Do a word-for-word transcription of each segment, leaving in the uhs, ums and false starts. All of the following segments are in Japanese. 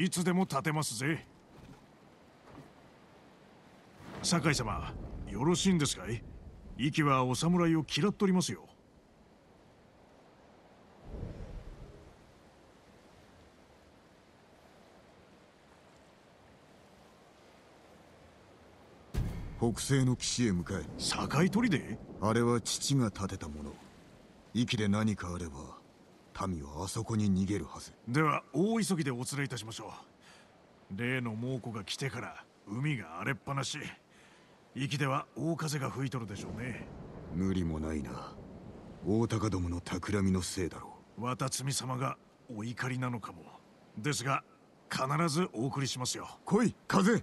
いつでも立てますぜ。酒井様、よろしいんですかい？息はお侍を嫌っとりますよ。北西の岸へ向かえ。堺砦？あれは父が建てたもの。息で何かあれば民はあそこに逃げるはず。では大急ぎでお連れいたしましょう。例の猛虎が来てから海が荒れっぱなし。息では大風が吹いとるでしょうね。無理もないな。大高どもの企みのせいだろう。渡積様がお怒りなのかも。ですが必ずお送りしますよ。来い風。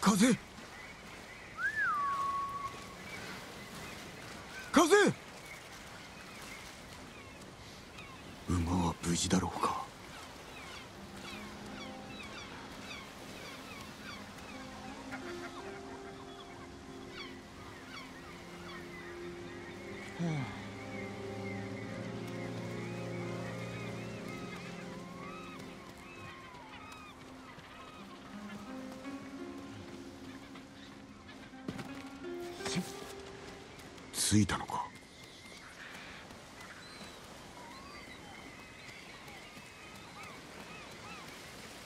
風風、馬は無事だろうか。着いたのか。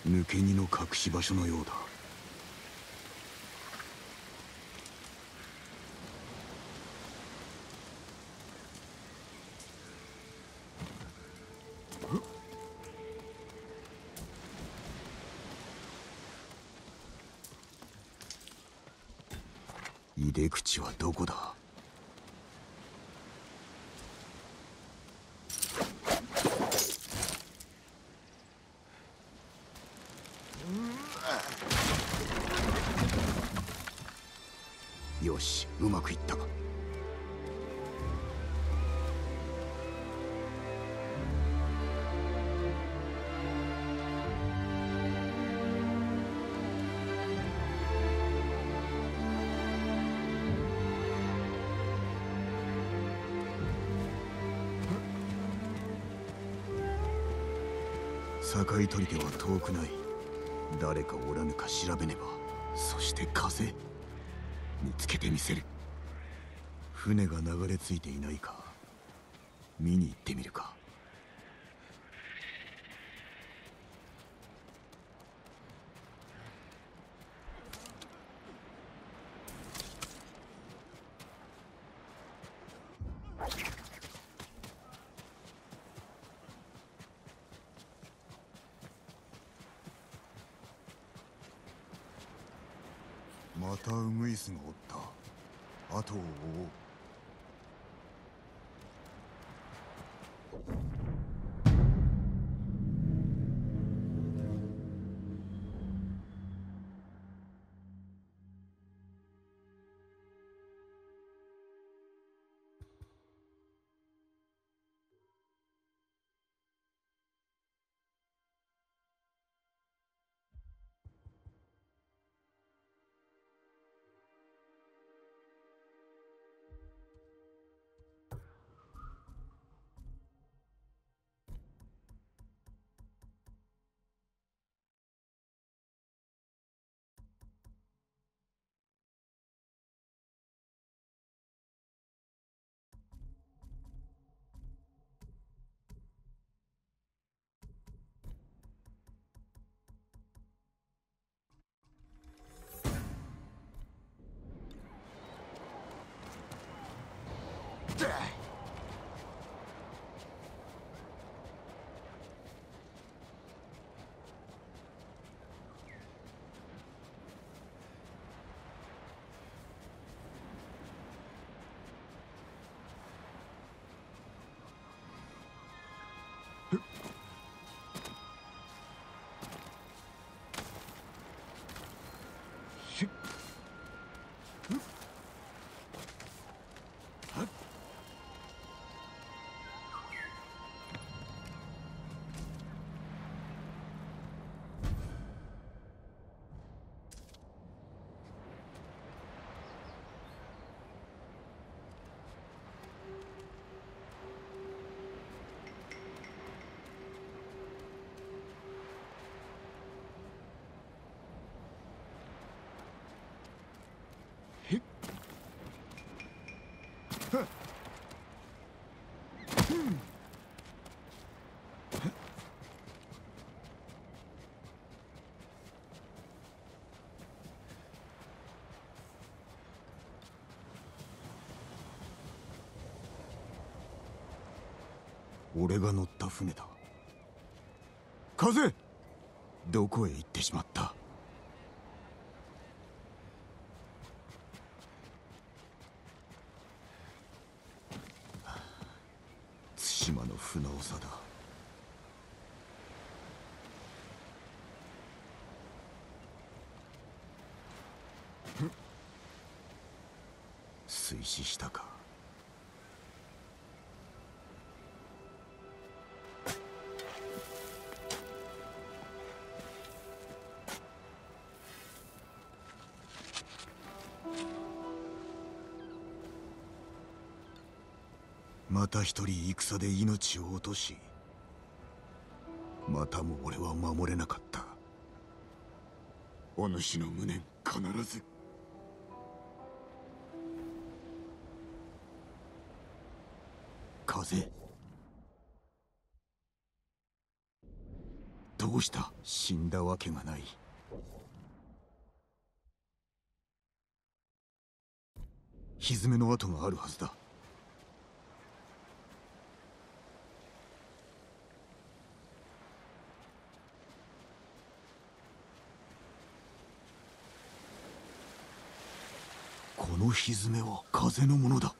抜け荷の隠し場所のようだ。入れ口はどこだ。よし、うまくいったか。堺砦は遠くない。誰かおらぬか調べねば。そして風、見つけてみせる。船が流れ着いていないか見に行ってみるか。またウグイスがおった。後を追おう。俺が乗った船だ。風、どこへ行ってしまった。対馬の船長だ。水死したか。また一人戦で命を落とし、またも俺は守れなかった。お主の無念必ず。風、どうした。死んだわけがない。蹄の跡があるはずだ。この蹄は風のものだ。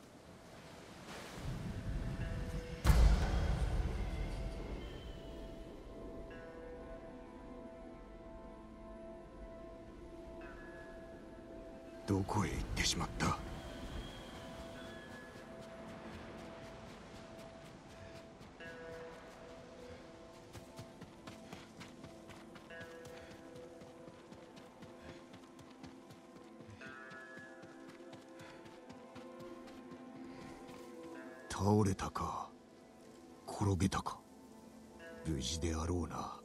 どこへ行ってしまった。倒れたか転げたか、無事であろうな。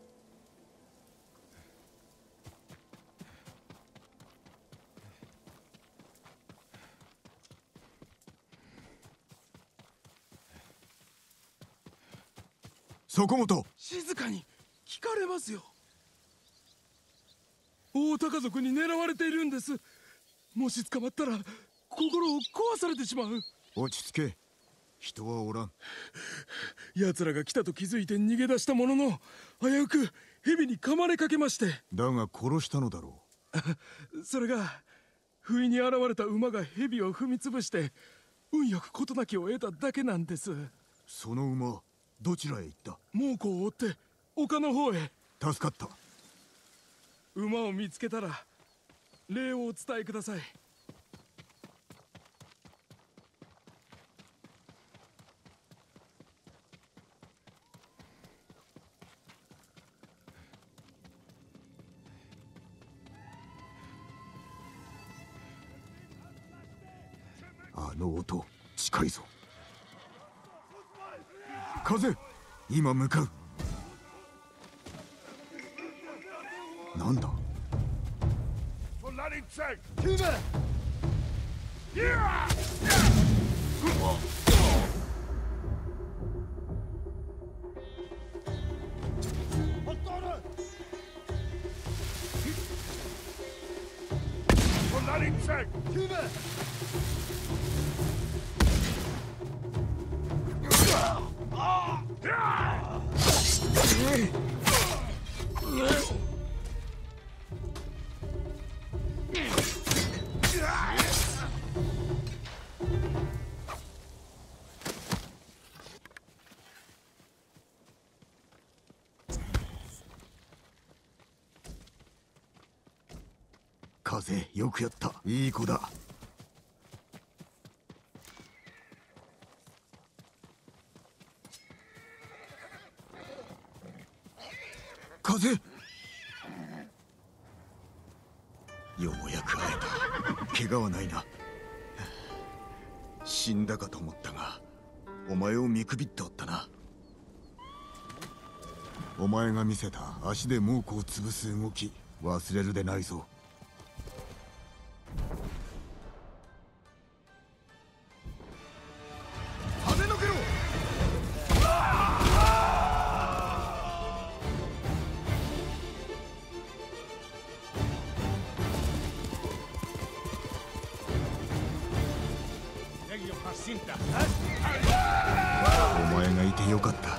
そこもと静かに。聞かれますよ。大鷹族に狙われているんです。もし捕まったら心を壊されてしまう。落ち着け、人はおらん。奴らが来たと気づいて逃げ出したものの、危うく蛇に噛まれかけまして。だが殺したのだろう。それが不意に現れた馬が蛇を踏みつぶして、運よく事なきを得ただけなんです。その馬、どちらへ行った。猛虎を追って丘の方へ。助かった。馬を見つけたら礼をお伝えください。あの音、近いぞ。風、今向かう。なんだ。風、よくやった。いい子だ。風、ようやく会えた。怪我はないな。死んだかと思ったが、お前を見くびっておったな。お前が見せた足で猛虎を潰す動き、忘れるでないぞ。お前がいてよかった。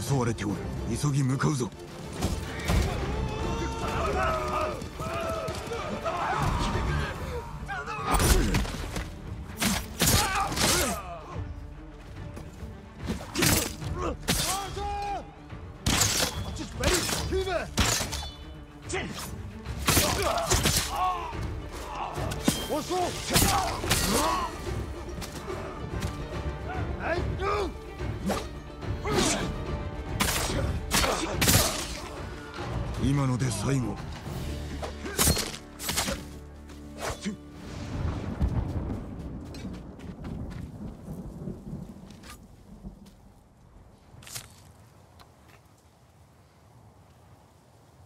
襲われておる。急ぎ向かうぞ。今ので最後。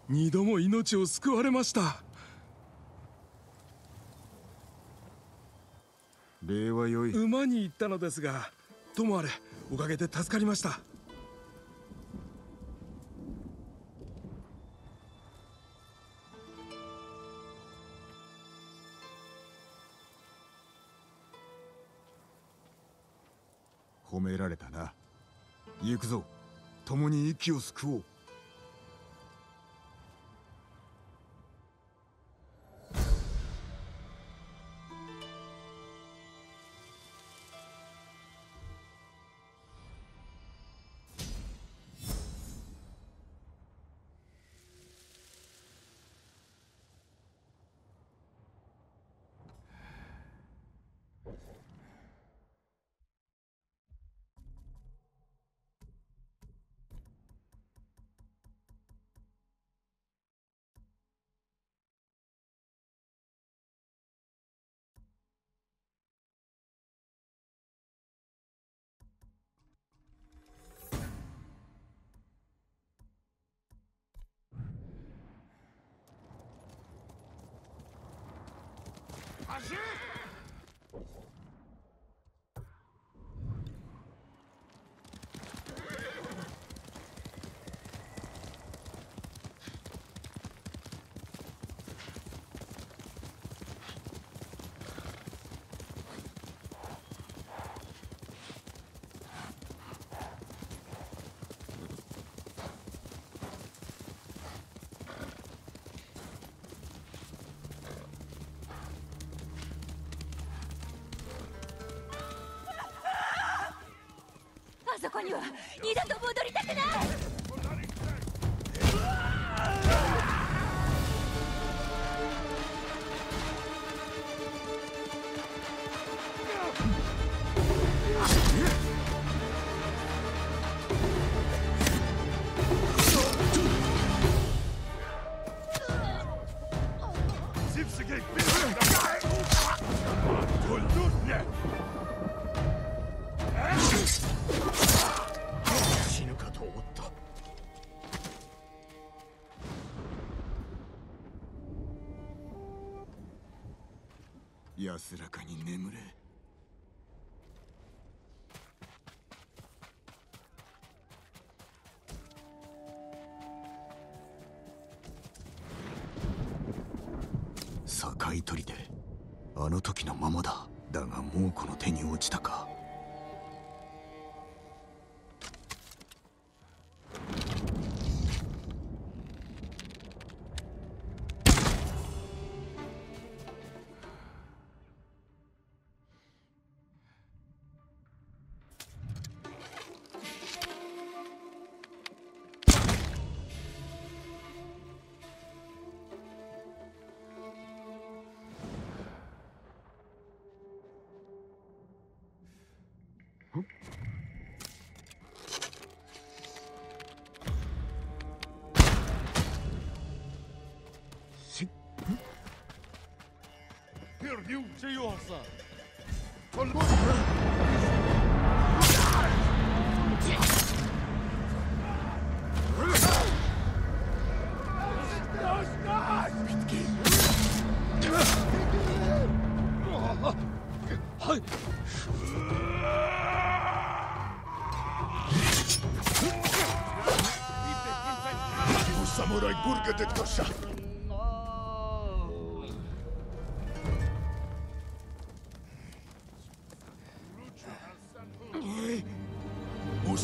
二度も命を救われました。礼はよい。馬に行ったのですが、ともあれおかげで助かりました。褒められたな。行くぞ、共に息を救おう。あそこには二度と戻りたくない。安らかに眠れ。堺砦、あの時のままだ。だがもうこの手に落ちたか。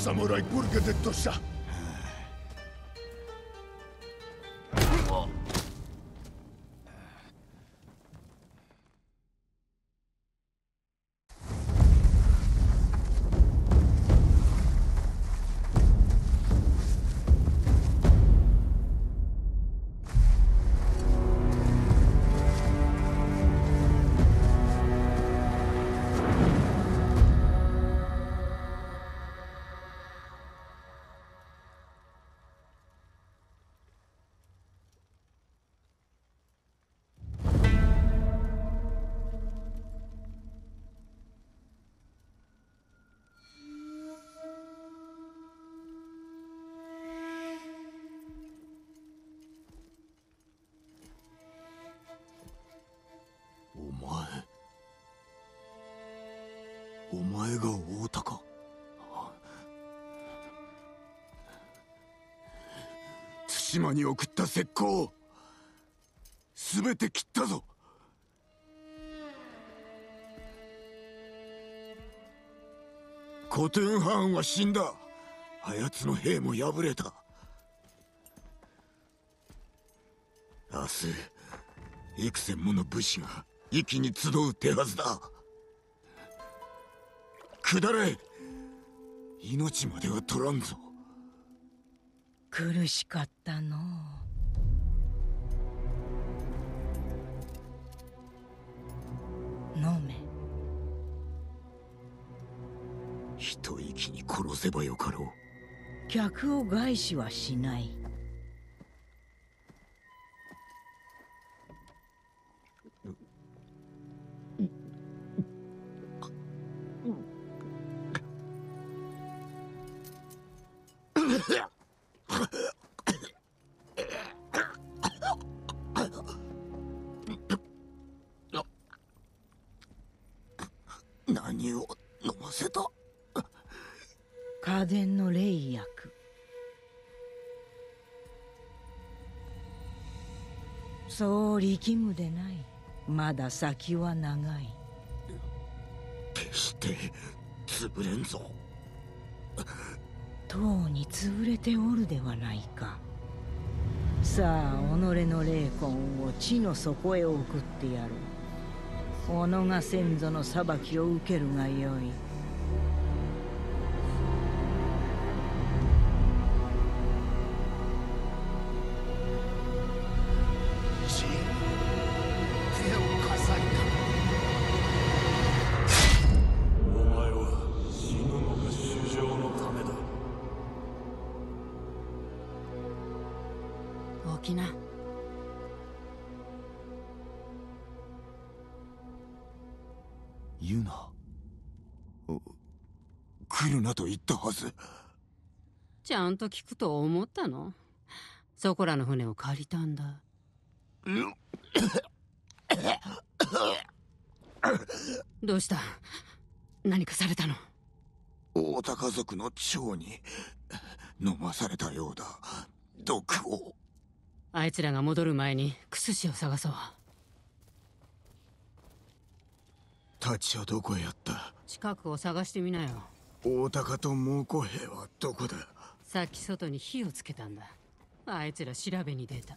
Samurai burgedet tosha.島に送った石膏を全て切ったぞ。コトゥンハーンは死んだ。あやつの兵も敗れた。明日幾千もの武士が息に集う手はずだ。下れ。命までは取らんぞ。苦しかったのう。飲め。一息に殺せばよかろう。客を害しはしない。義務でない。まだ先は長い。決して潰れんぞ。とうに潰れておるではないか。さあ己の霊魂を地の底へ送ってやる。己が先祖の裁きを受けるがよい。ちゃんと聞くと思ったの。そこらの船を借りたんだ。どうした？何かされたの？太田家族の蝶に飲まされたようだ。毒を。あいつらが戻る前にクスシを探そう。太刀はどこへやった？近くを探してみなよ。太田家と猛虎兵はどこだ？さっき外に火をつけたんだ。あいつら調べに出た。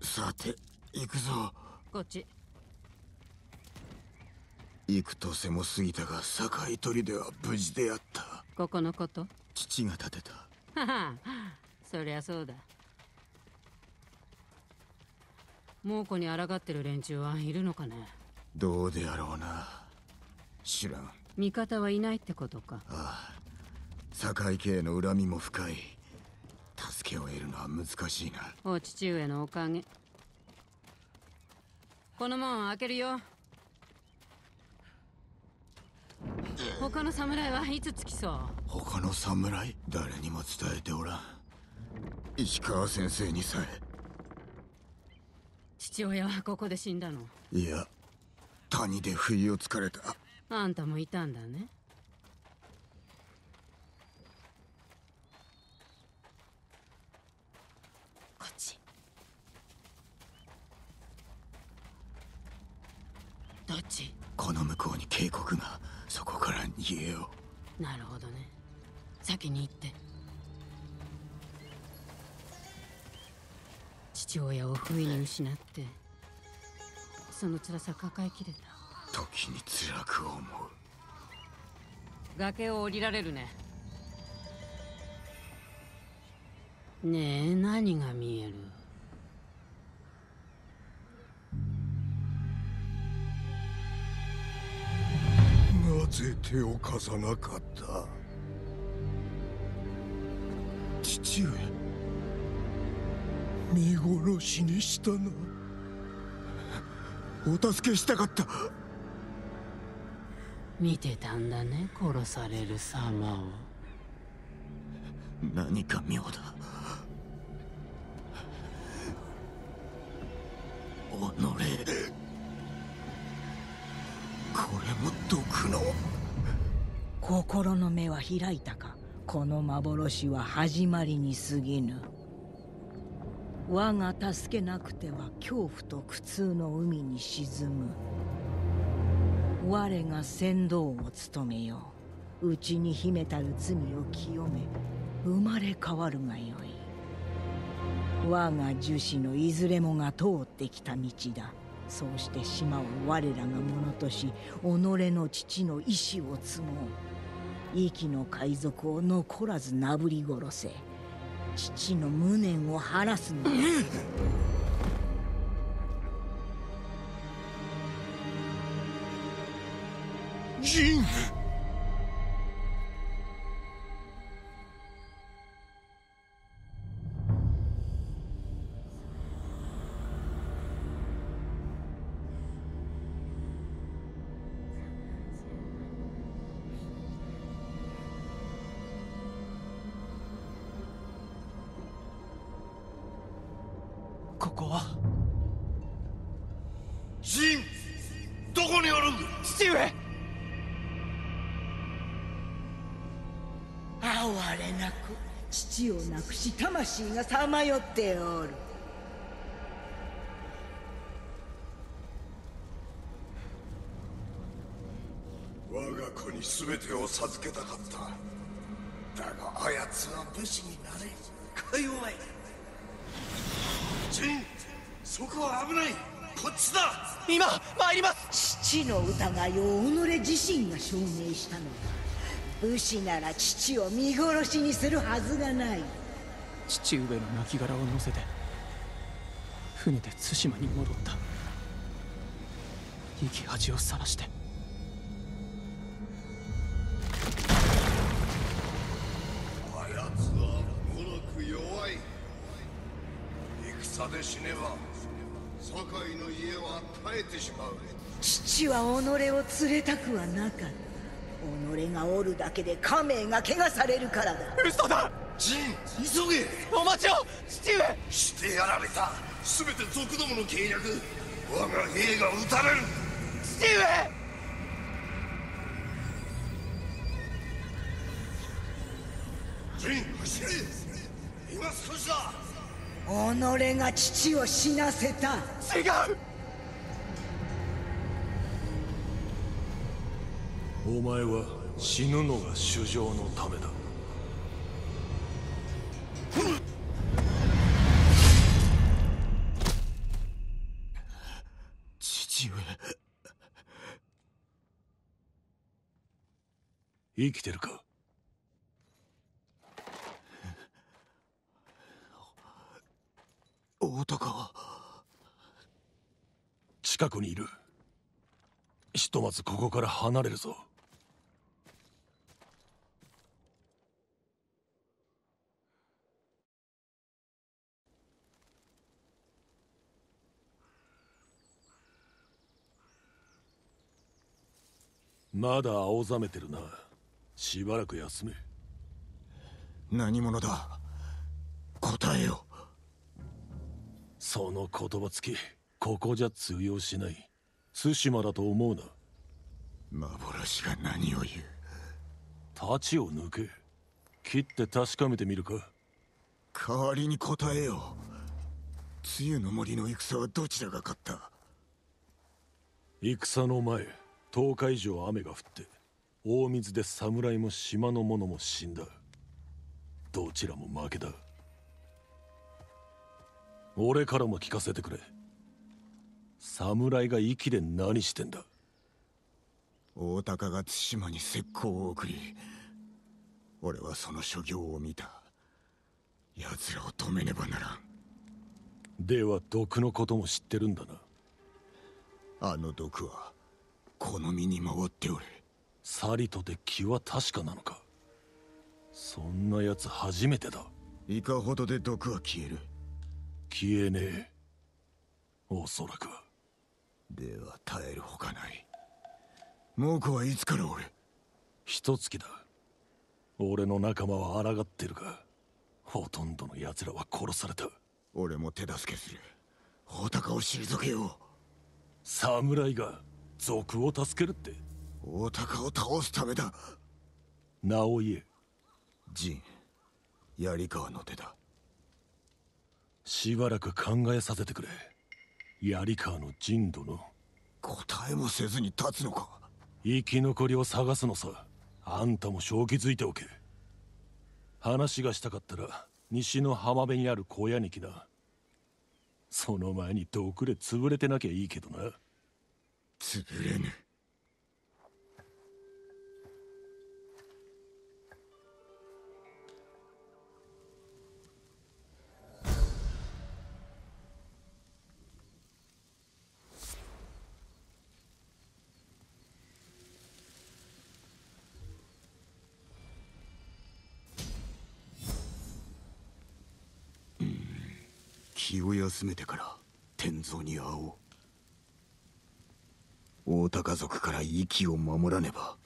さて行くぞ。こっち。幾年も過ぎたが堺砦は無事であった。ここのこと？父が建てた。ははそりゃそうだ。猛虎に抗ってる連中はいるのかね。どうであろうな、知らん。味方はいないってことか。ああ、堺家への恨みも深い。助けを得るのは難しいな。お父上のおかげ。この門を開けるよ。他の侍はいつ着きそう。他の侍？誰にも伝えておらん。石川先生にさえ。父親はここで死んだの。いや、谷で不意をつかれた。あんたもいたんだね。こっち。どっち？この向こうに渓谷が。そこから逃げよう。なるほどね。先に行って。父親を不意に失って、その辛さ抱えきれた。時に辛く思う。崖を降りられるね。ねえ、何が見える？なぜ手を貸さなかった？父上、見殺しにしたな。お助けしたかった。見てたんだね、殺される様を。何か妙だ。おのれ、これも毒の。心の目は開いたか。この幻は始まりに過ぎぬ。我が助けなくては恐怖と苦痛の海に沈む。我が船頭を務めよう。うちに秘めたる罪を清め、生まれ変わるがよい。我が樹脂のいずれもが通ってきた道だ。そうして島を我らがものとし、己の父の意志を継ごう。息の海賊を残らずなぶり殺せ。父の無念を晴らすのだ。ジン、ここは。ジン、どこにおるん？父上、哀れなく父を亡くし、魂がさまよっておる。我が子に全てを授けたかった。だがあやつは武士になれん。か弱い。そこは危ない。こっちだ。今参ります。父の疑いを己自身が証明したのだ。武士なら父を見殺しにするはずがない。父上の亡骸を乗せて船で対馬に戻った。生き恥をさらして。あやつはもろく弱い。戦で死ねば堺の家は耐えてしまう。父は己を連れたくはなかった。己がおるだけで家名が汚されるからだ。嘘だ。ジン、急げ。お待ちを、父上。してやられた。全て賊どもの計略。我が兵が討たれる。父上、ジン、走れ。今少しだ。己が父を死なせた。違う。お前は死ぬのが衆生のためだ。父上、生きてるか？男は近くにいる。ひとまずここから離れるぞ。まだ青ざめてるな。しばらく休め。何者だ？答えよ。その言葉つき、ここじゃ通用しない。対馬だと思うな。幻が何を言う。太刀を抜け。切って確かめてみるか。代わりに答えよ。梅雨の森の戦はどちらが勝った？戦の前、とおか以上雨が降って大水で侍も島の者も死んだ。どちらも負けだ。俺からも聞かせてくれ。侍が息で何してんだ。大鷹が対馬に石膏を送り、俺はその所業を見た。奴らを止めねばならん。では毒のことも知ってるんだな。あの毒はこの身に回っておれ。さりとて気は確かなのか。そんなやつ初めてだ。いかほどで毒は消える？消えねえ。おそらくは。では耐えるほかない。猛虎はいつからおる？一月だ。俺の仲間は抗ってるが、ほとんどの奴らは殺された。俺も手助けする。大鷹を退けよう。侍が賊を助けるって？大鷹を倒すためだ。名を言え。陣、槍川の手だ。しばらく考えさせてくれ。槍川の陣殿。答えもせずに立つのか。生き残りを探すのさ。あんたも正気づいておけ。話がしたかったら西の浜辺にある小屋に来な。その前に毒で潰れてなきゃいいけどな。潰れぬ。気を休めてから天蔵に会おう。大鷹族から息を守らねば。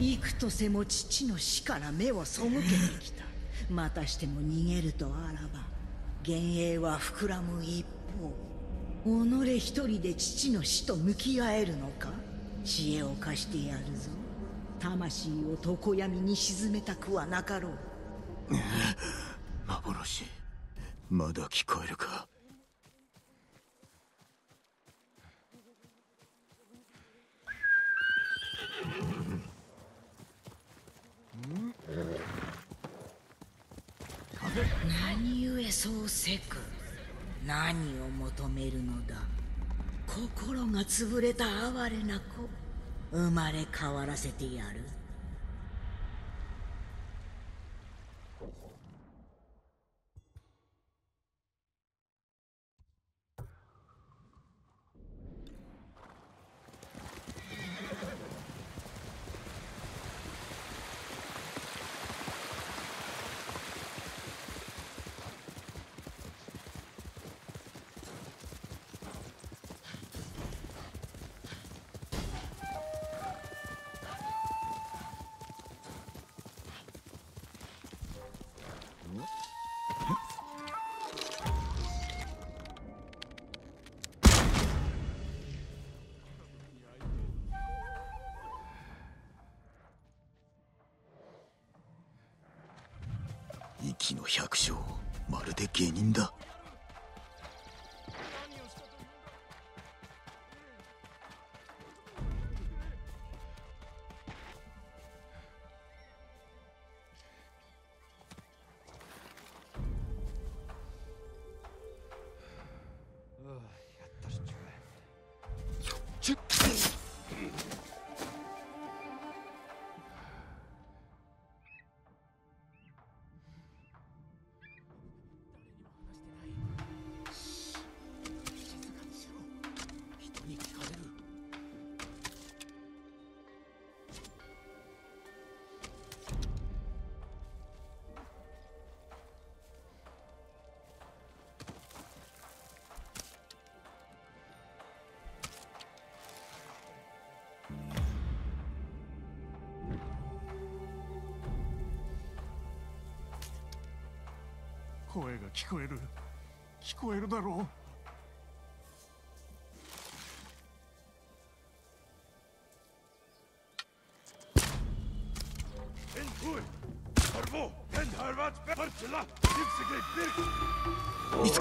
幾とせも父の死から目を背けてきた。またしても逃げるとあらば、幻影は膨らむ一方、己一人で父の死と向き合えるのか。知恵を貸してやるぞ。魂を常闇に沈めたくはなかろう。幻、まだ聞こえるか。何故そうせく。何を求めるのだ。心が潰れた哀れな子、生まれ変わらせてやる。息の百姓、まるで下人だ。声が聞こえる。聞こえるだろう。見つ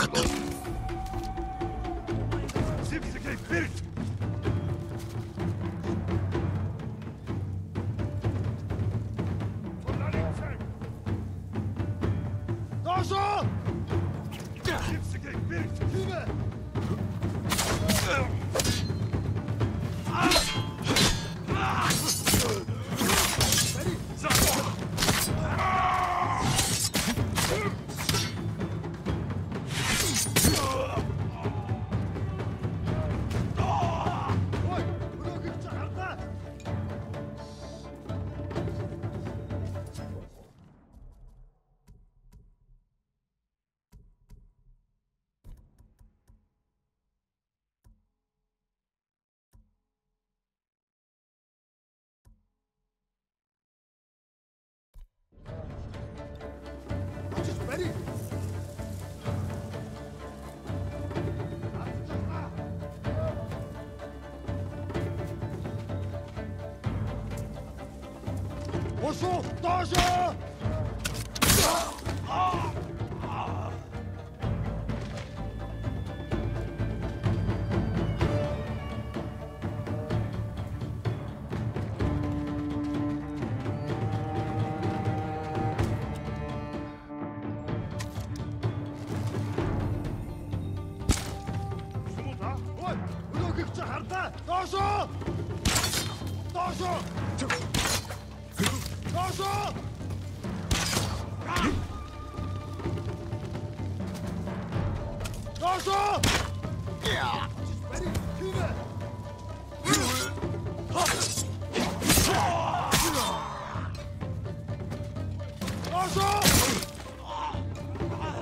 かっ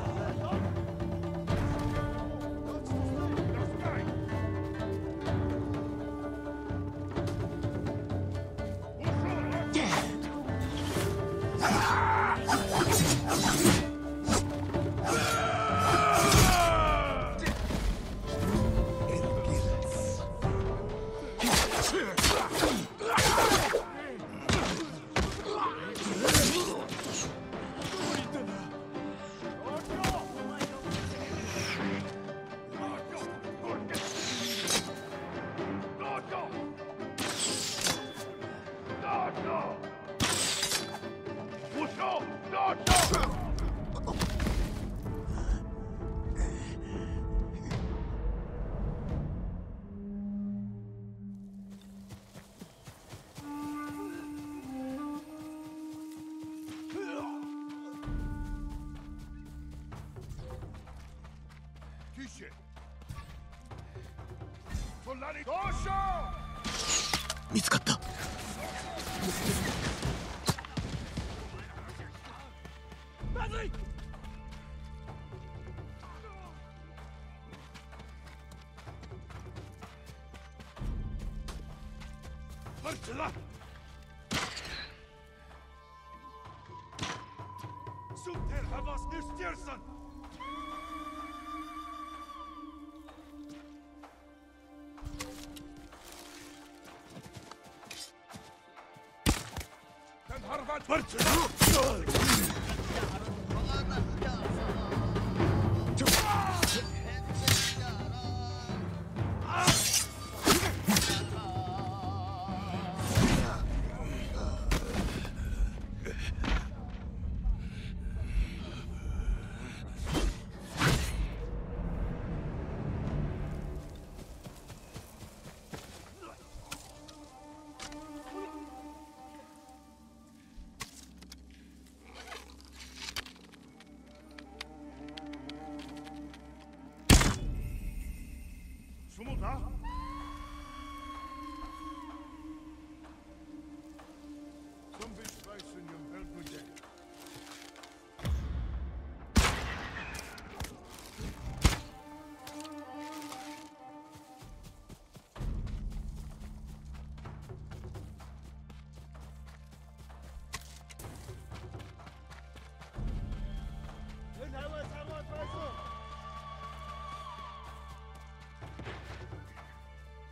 た。見つかった。まずい。マルチェラ。シュッテルハバスニュスティルソン。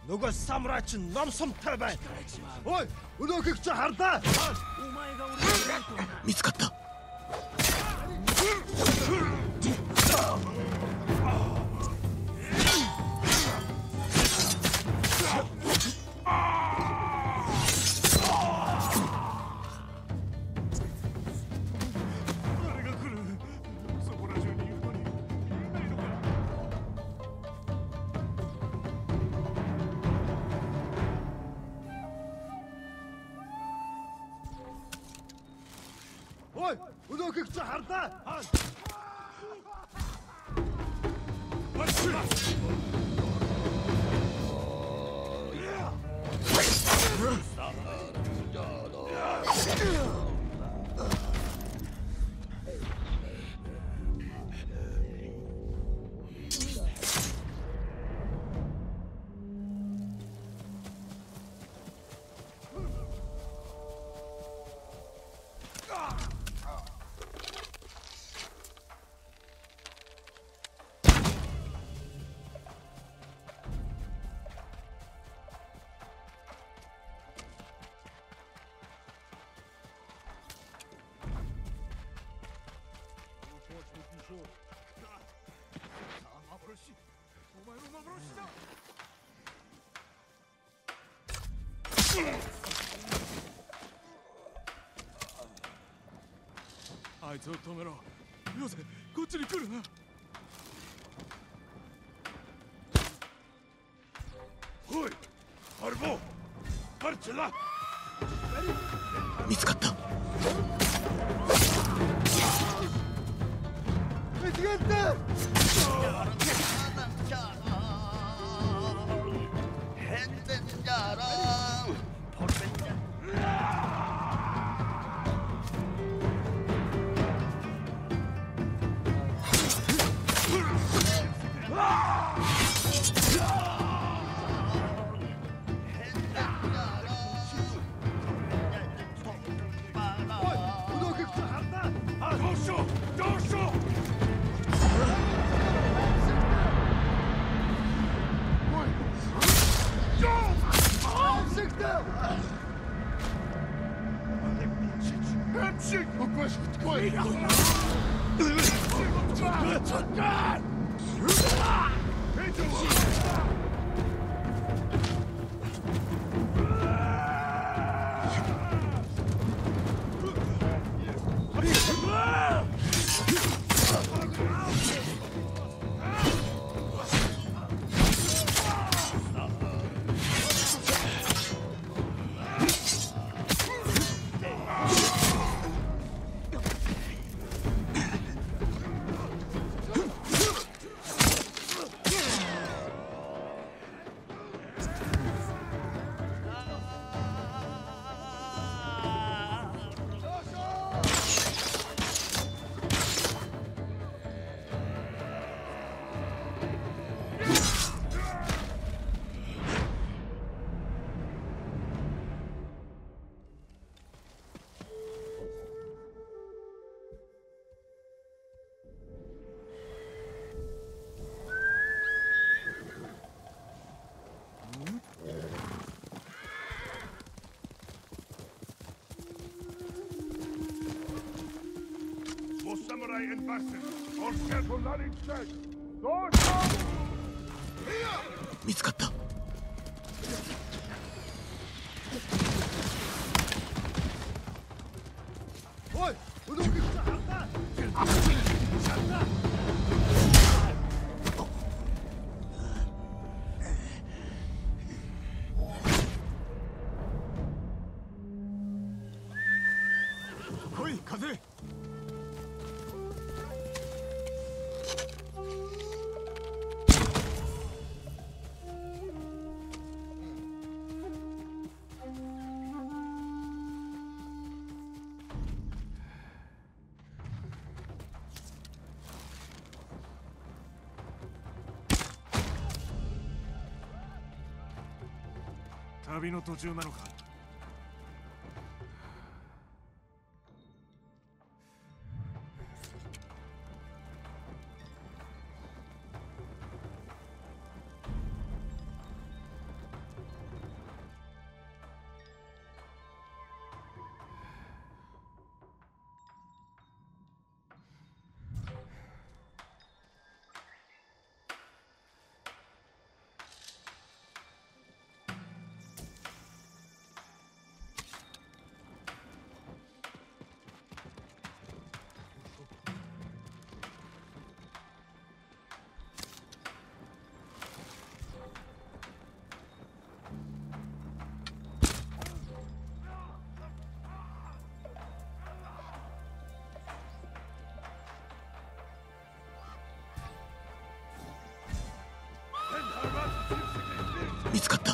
нөгөө самурай чинь номсом тай байна. Ой, өнөөхийг чи хардаа. Мицкатта.あいつを止めろ。よせ、こっちに来るな。おい、ハルボ、ハルチェラ。見つかった。見つかった。And buses, or careful not in sight. Don't stop. Here. 見つかった。おい、うどんきくさ、あった。旅の途中なのか。見つかった。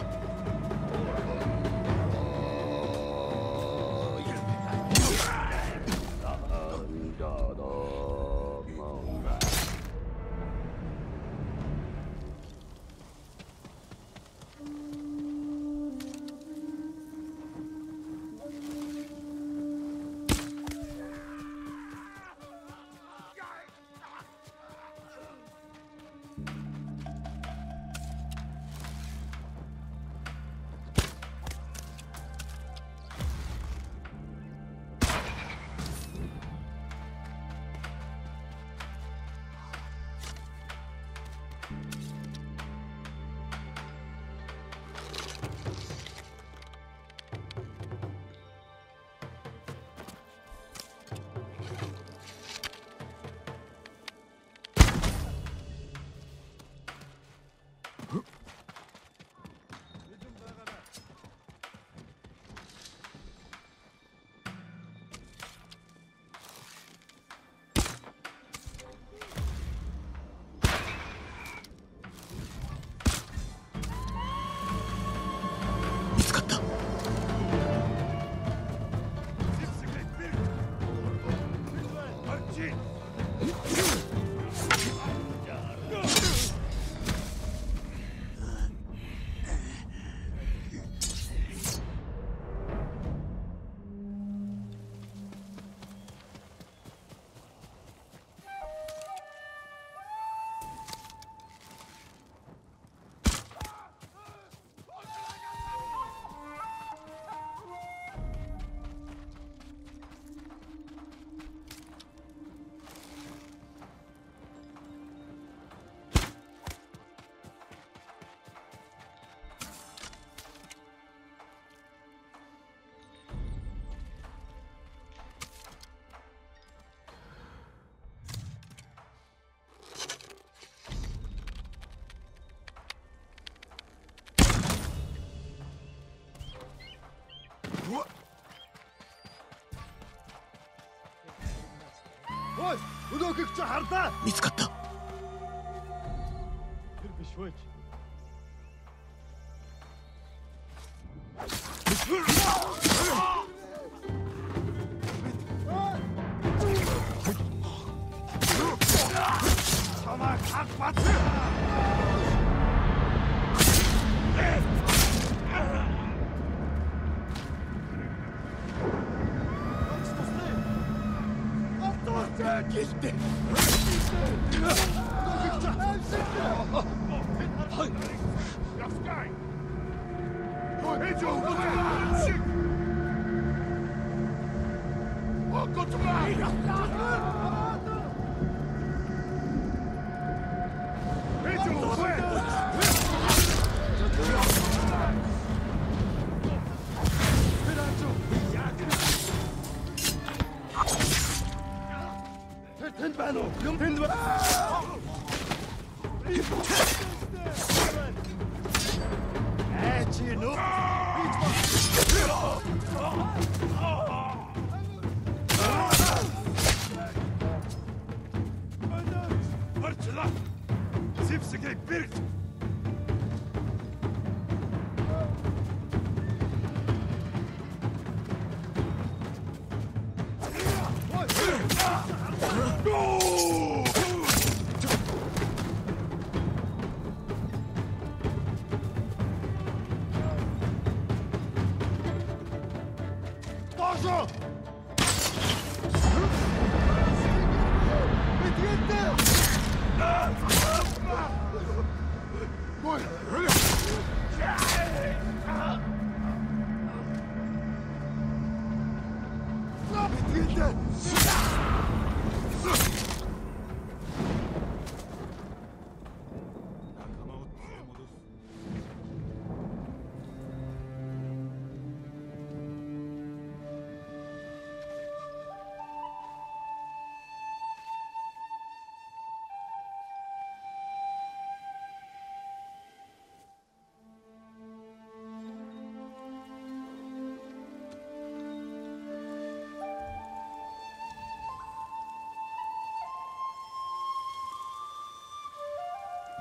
見つかった。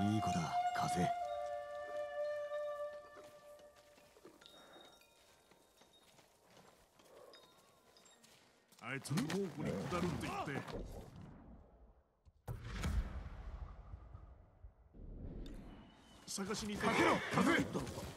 いい子だ、風。あいつの候補に下るって言って探しに行けろ。風邪だろか。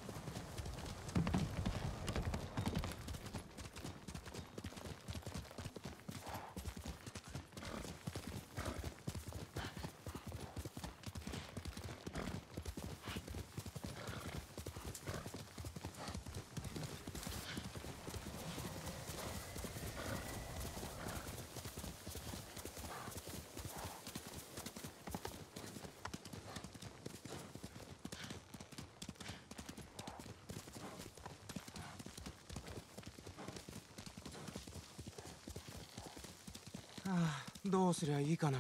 どうすりゃいいかな。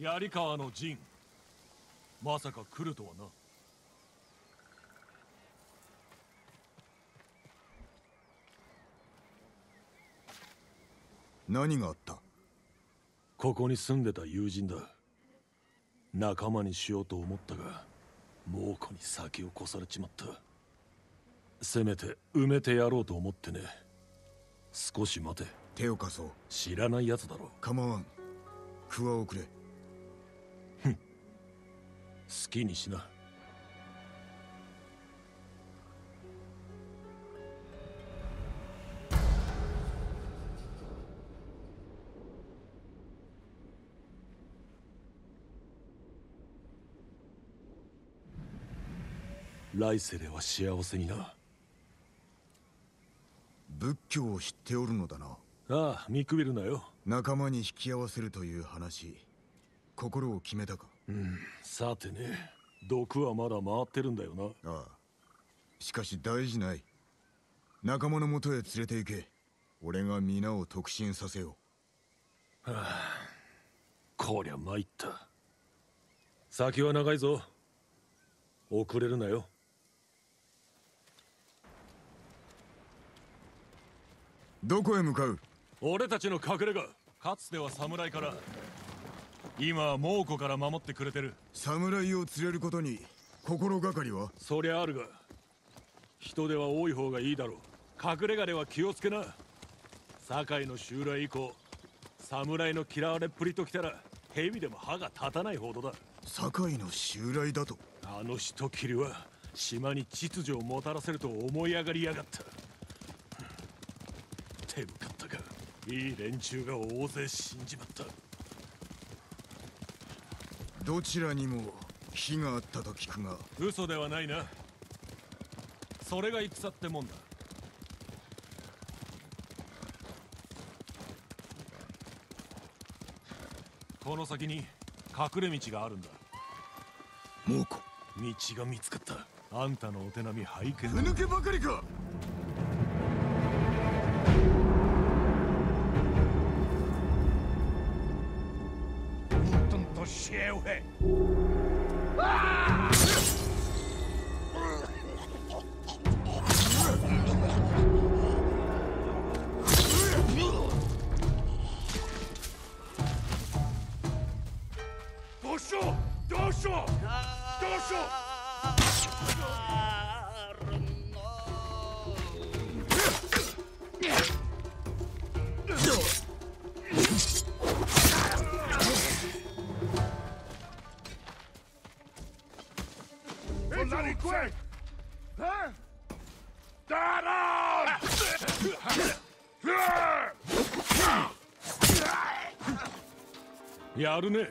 槍川の陣、まさか来るとはな。何があった？ここに住んでた友人だ。仲間にしようと思ったが猛虎に先を越されちまった。せめて埋めてやろうと思ってね。少し待て。手を貸そう。知らないやつだろ。構わん。クワをくれ。好きにしな。ライセレは幸せにな。仏教を知っておるのだな。ああ、見くびるなよ。仲間に引き合わせるという話、心を決めたか？うん、さてね、毒はまだ回ってるんだよな。ああ、しかし大事ない。仲間のもとへ連れて行け。俺が皆を特進させよう。はあ、こりゃ参った。先は長いぞ。遅れるなよ。どこへ向かう？俺たちの隠れ家。かつては侍から、今は猛虎から守ってくれてる。侍を連れることに心がかりは？そりゃあるが、人手は多い方がいいだろう。隠れ家では気をつけな。堺の襲来以降、侍の嫌われっぷりときたら蛇でも歯が立たないほどだ。堺の襲来だと？あの人斬りは島に秩序をもたらせると思い上がりやがった。手向かったがいい連中が大勢死んじまった。どちらにも火があったと聞くが。嘘ではないな。それが戦ってもんだ。この先に隠れ道があるんだ。猛虎、道が見つかった。あんたのお手並み拝見。ふぬけばかりか。どうしようどうしようどうしよう。quick! Huh? Yeah, do it.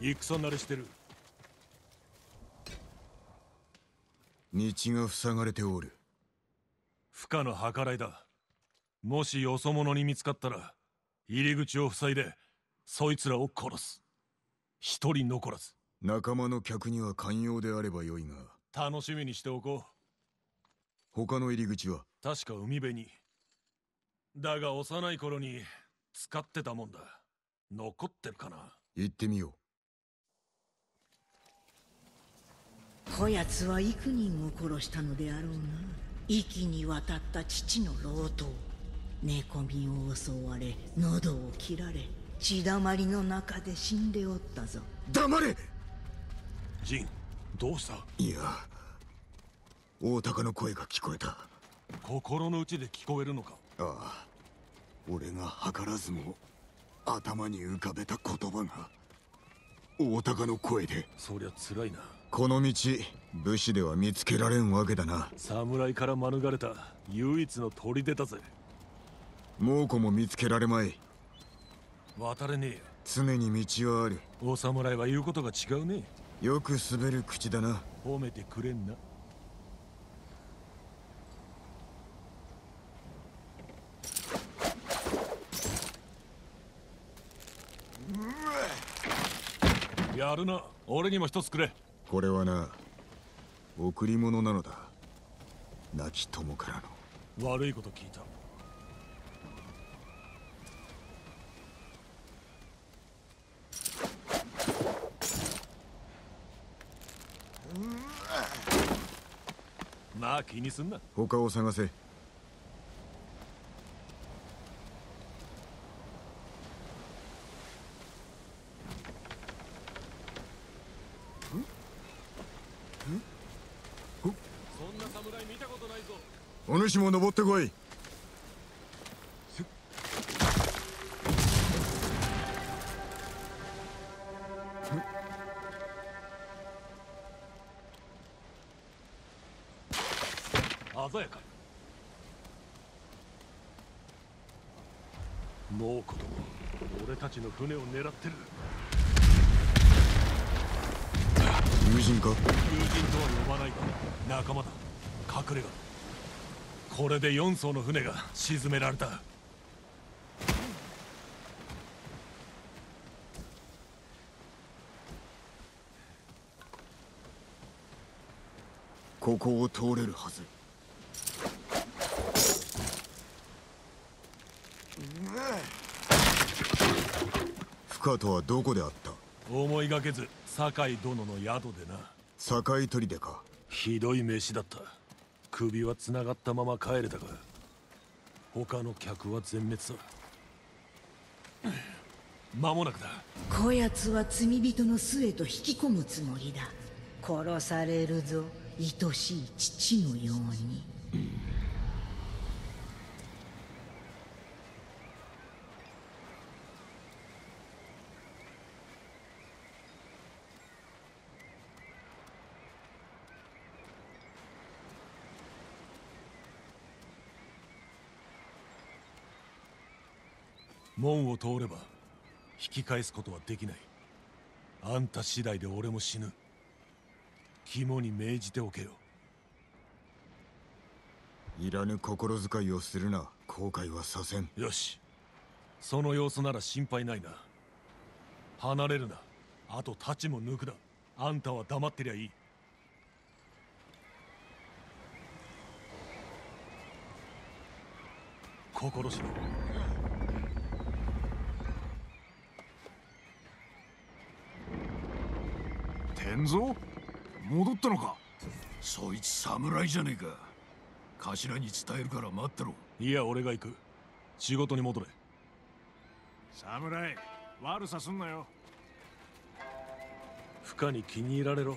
Ikson慣れしてる。道が塞がれておる。不可の計らいだ。もしよそ者に見つかったら、入り口を塞いで、そいつらを殺す。一人残らず。仲間の客には寛容であればよいが。楽しみにしておこう。他の入り口は？確か海辺に。だが幼い頃に使ってたもんだ。残ってるかな？行ってみよう。こやつは幾人を殺したのであろうな。息に渡った父の老頭。猫身を襲われ、喉を切られ、血だまりの中で死んでおったぞ。黙れ！ジン、どうした？いや、大鷹の声が聞こえた。心の内で聞こえるのか？ああ、俺が計らずも頭に浮かべた言葉が大鷹の声で。そりゃ辛いな。この道、武士では見つけられんわけだな。侍から免れた唯一の砦だぜ。猛虎も見つけられまい。渡れねえ。常に道はある。お侍は言うことが違うね。よく滑る口だな。褒めてくれんな。やるな。俺にも一つくれ。これはな、贈り物なのだ。亡き友からの。悪いこと聞いた。まあ気にすんな。他を探せ。お主も登ってこい。鮮やか。もう子供、俺たちの船を狙ってる。友人か？友人とは呼ばないが仲間だ。隠れ家。これでよん艘の船が沈められた。ここを通れるはず。深戸はどこであった？思いがけず酒井殿の宿でな。酒井砦か。ひどい飯だった。首は繋がったまま帰れたが、他の客は全滅だ。間もなくだ。こやつは罪人の巣へと引き込むつもりだ。殺されるぞ、愛しい父のように。門を通れば引き返すことはできない。あんた次第で俺も死ぬ。肝に銘じておけよ。いらぬ心遣いをするな。後悔はさせん。よし、その様子なら心配ないな。離れるな。あと太刀も抜くな。あんたは黙ってりゃいい。心しろ。天蔵、戻ったのか。そいつ侍じゃねえか。頭に伝えるから待ってろ。いや、俺が行く。仕事に戻れ。侍、悪さすんなよ。不可に気に入られろ。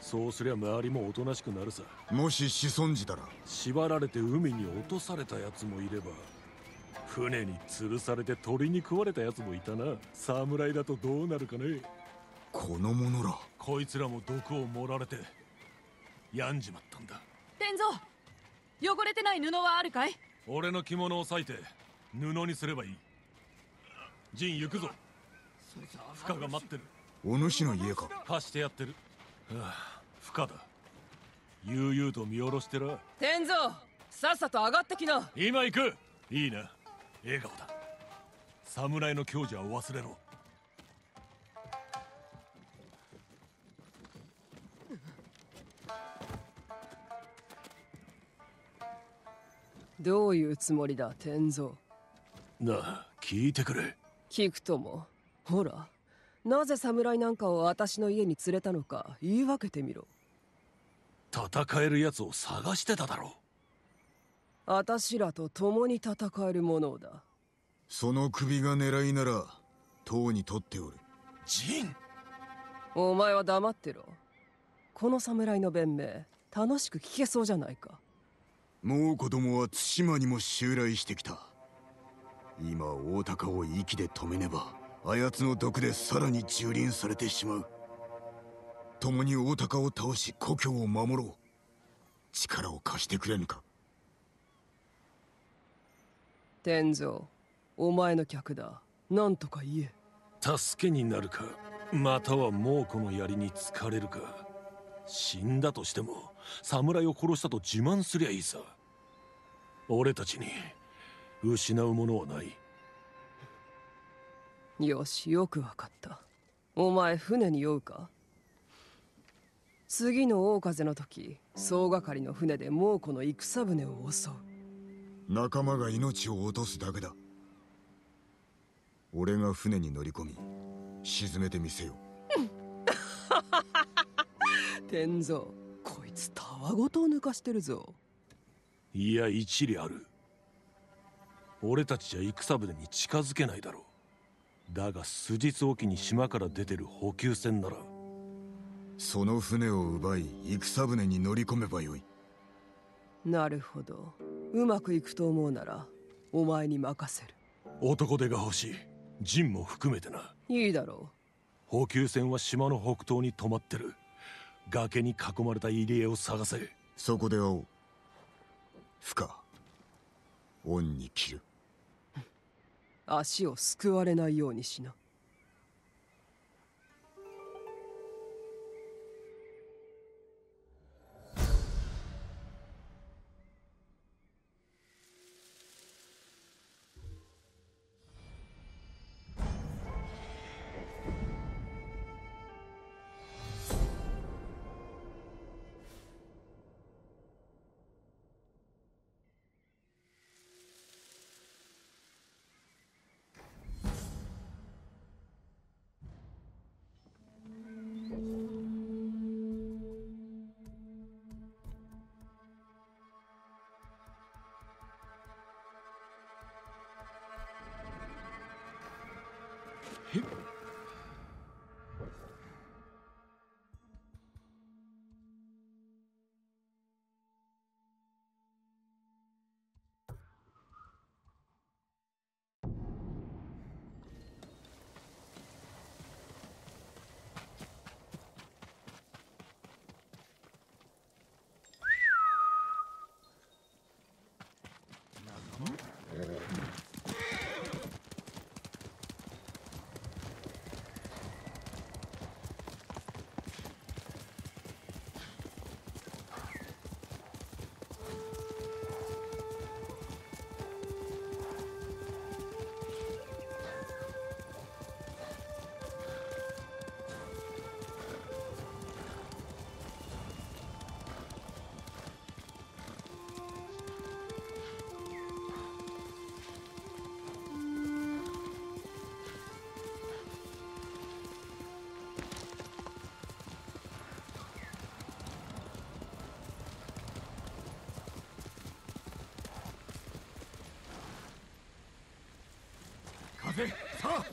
そうすりゃ周りもおとなしくなるさ。もし子孫児だら、縛られて海に落とされたやつもいれば、船に吊るされて鳥に食われたやつもいたな。侍だとどうなるかね。この者ら、こいつらも毒を盛られて病んじまったんだ。天蔵、汚れてない布はあるかい？俺の着物を裂いて布にすればいい。陣、行くぞ。フカが待ってる。お主の家か？貸してやってる。はあ、フカだ。悠々と見下ろしてら。天蔵、さっさと上がってきな。今行く。いいな、笑顔だ。侍の矜持は忘れろ。どういうつもりだ、天蔵。なあ、聞いてくれ。聞くとも、ほら、なぜ侍なんかを私の家に連れたのか言い分けてみろ。戦えるやつを探してただろう。私らと共に戦えるものだ。その首が狙いなら、とうに取っておる。陣、お前は黙ってろ。この侍の弁明、楽しく聞けそうじゃないか。もう子供は対馬にも襲来してきた。今大高を息で止めねば、あやつの毒でさらに蹂躙されてしまう。共に大高を倒し故郷を守ろう。力を貸してくれぬか。天蔵、お前の客だ。なんとか言え。助けになるか、または猛虎の槍に疲れるか。死んだとしても侍を殺したと自慢すりゃいいさ。俺たちに失うものはない。よし、よくわかった。お前、船に酔うか？次の大風の時、総掛かりの船で猛虎の戦船を襲う。仲間が命を落とすだけだ。俺が船に乗り込み沈めてみせよ。天蔵、こいつたわごとを抜かしてるぞ。いや、一理ある。俺たちじゃ戦船に近づけないだろう。だが数日おきに島から出てる補給船なら、その船を奪い戦船に乗り込めばよい。なるほど。うまくいくと思うならお前に任せる。男手が欲しい。陣も含めてな。いいだろう。補給船は島の北東に止まってる。崖に囲まれた入り江を探せ。そこで会おう。不可、恩に着る。足をすくわれないようにしな。風、さあ。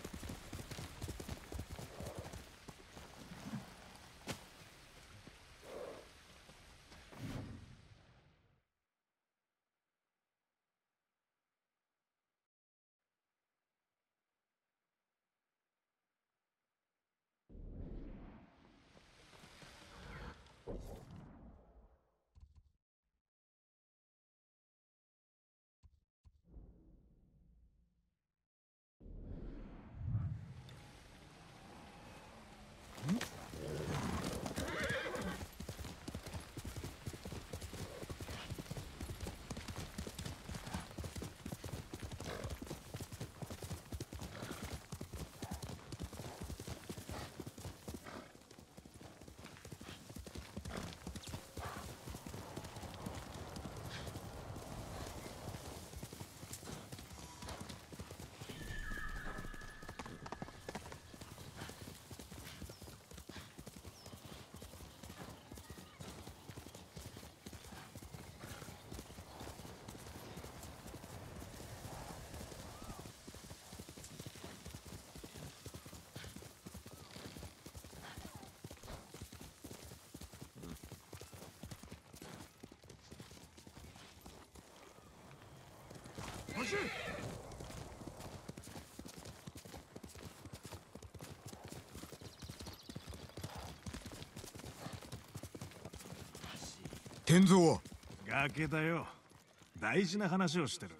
天蔵は崖だよ。大事な話をしてる。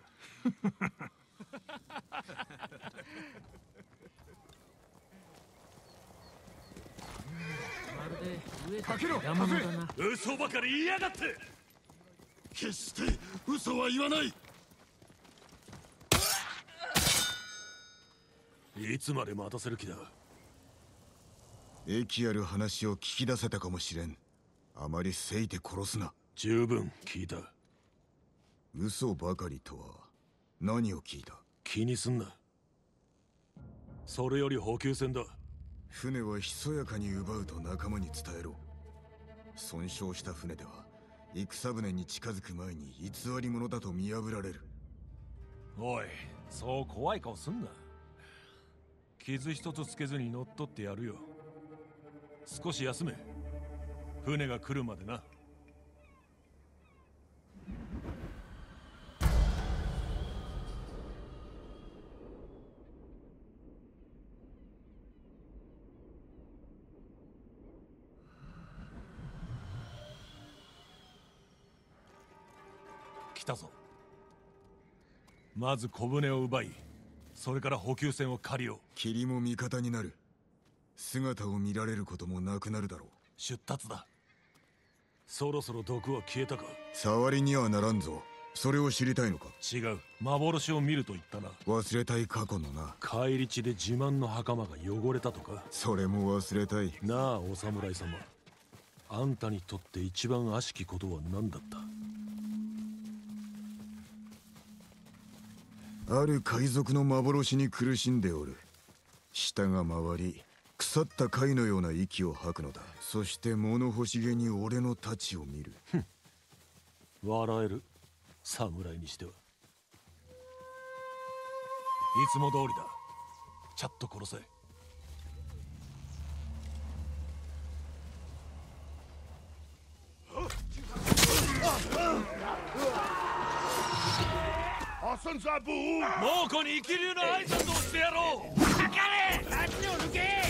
かけろ、山本だな。嘘ばかり言いやがって。決して嘘は言わない。いつまで待たせる気だ。駅ある話を聞き出せたかもしれん。あまりせいて殺すな。十分聞いた。嘘ばかりとは何を聞いた。気にすんな。それより補給船だ。船はひそやかに奪うと仲間に伝えろ。損傷した船では戦船に近づく前に偽り者だと見破られる。おい、そう怖い顔すんな。傷一つつけずに乗っ取ってやるよ。少し休め、船が来るまでな。来たぞ。まず小舟を奪い、それから補給船を借りよう。霧も味方になる。姿を見られることもなくなるだろう。出立だ。そろそろ毒は消えたか。触りにはならんぞ。それを知りたいのか。違う、幻を見ると言ったな。忘れたい過去のな。返り地で自慢の袴が汚れたとか。それも忘れたいなあ。お侍様、あんたにとって一番悪しきことは何だった。ある海賊の幻に苦しんでおる。舌が回り、腐った貝のような息を吐くのだ。そして物欲しげに俺の太刀を見る。笑える、侍にしては。いつも通りだ。ちゃっと殺せ。もうこに生き流の挨拶をしてやろう。かかれ、あっちを抜け。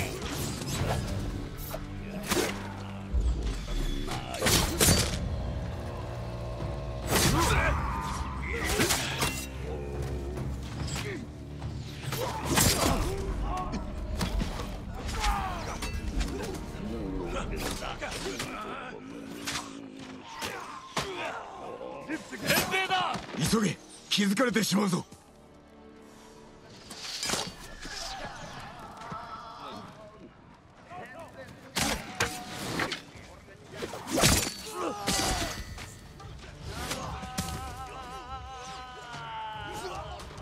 急げ、気づかれてしまうぞ。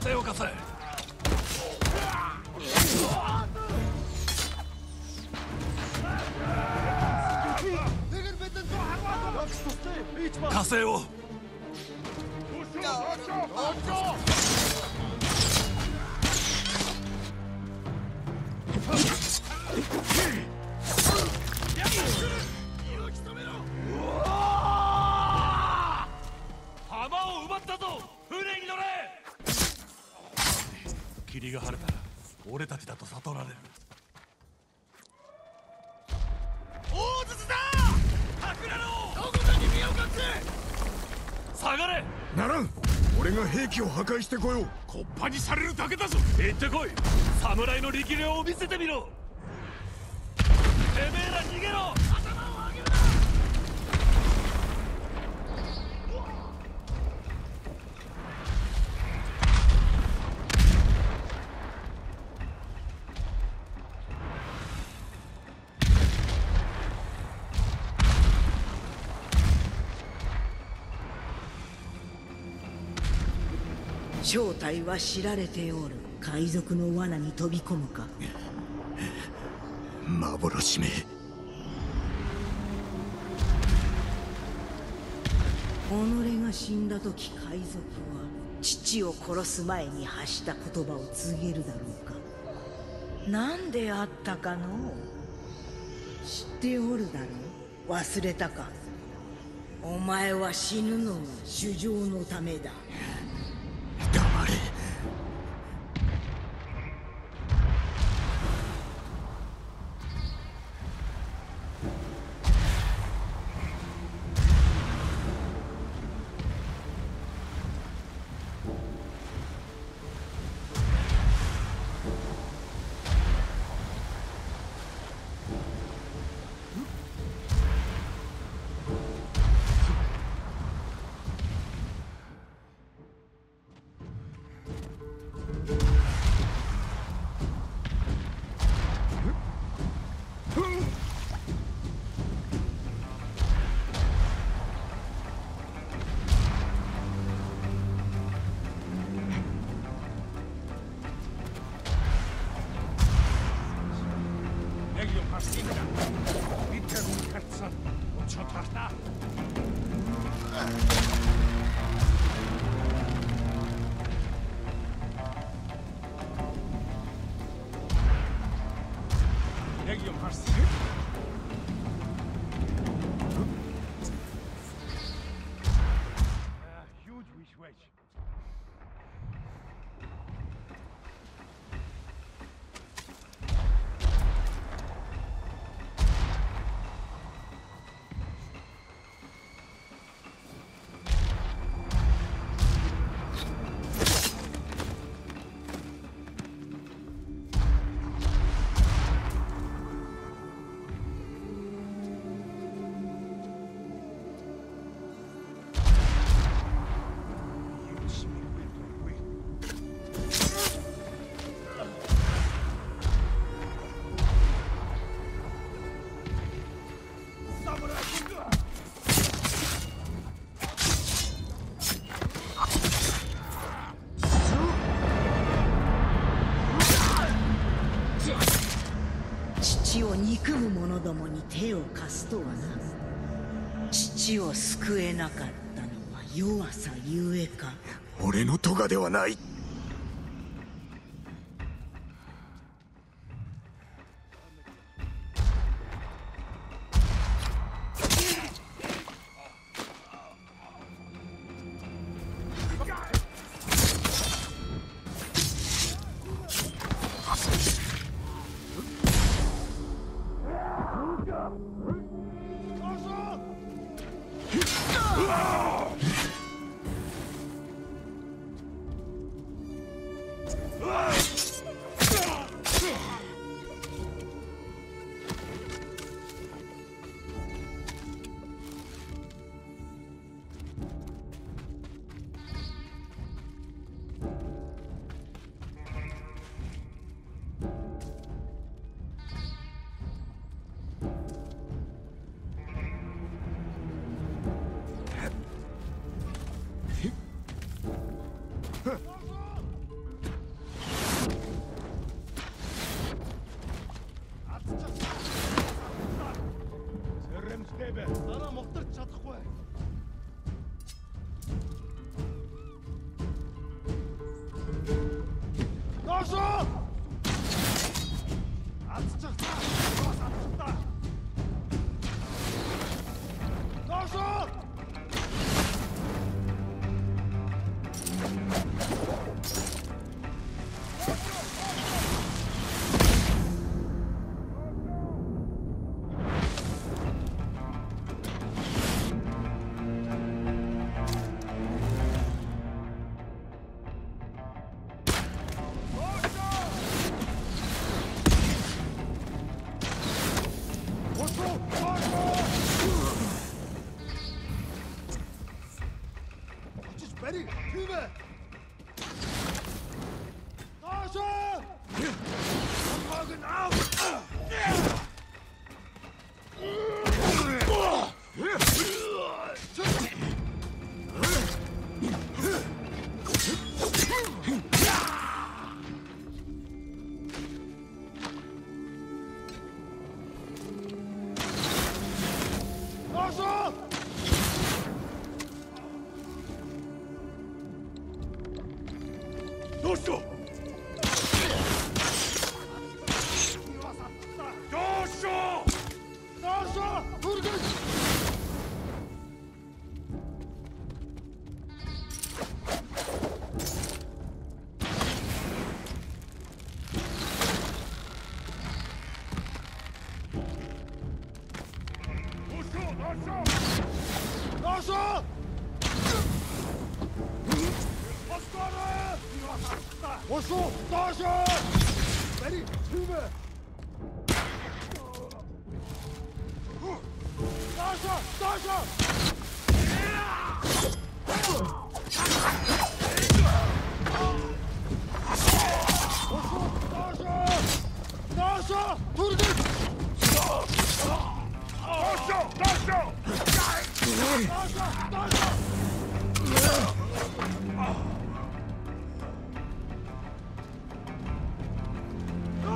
手を貸せ。火星を。霧が晴れたら俺たちだと悟られる。大筒だ。桜野、どこかに身を隠せ。下がれ。ならん。俺が兵器を破壊してこよう。こっぱにされるだけだぞ。行ってこい。侍の力量を見せてみろ。てめえら逃げろ。頭を上げるな。正体は知られておる。海賊の罠に飛び込むか。幻め。己が死んだ時、海賊は父を殺す前に発した言葉を告げるだろうか。何であったかのう。知っておるだろう。忘れたか。お前は死ぬのが衆生のためだ。黙れ。憎む者どもに手を貸すとはな。父を救えなかったのは弱さゆえか。俺の咎ではない。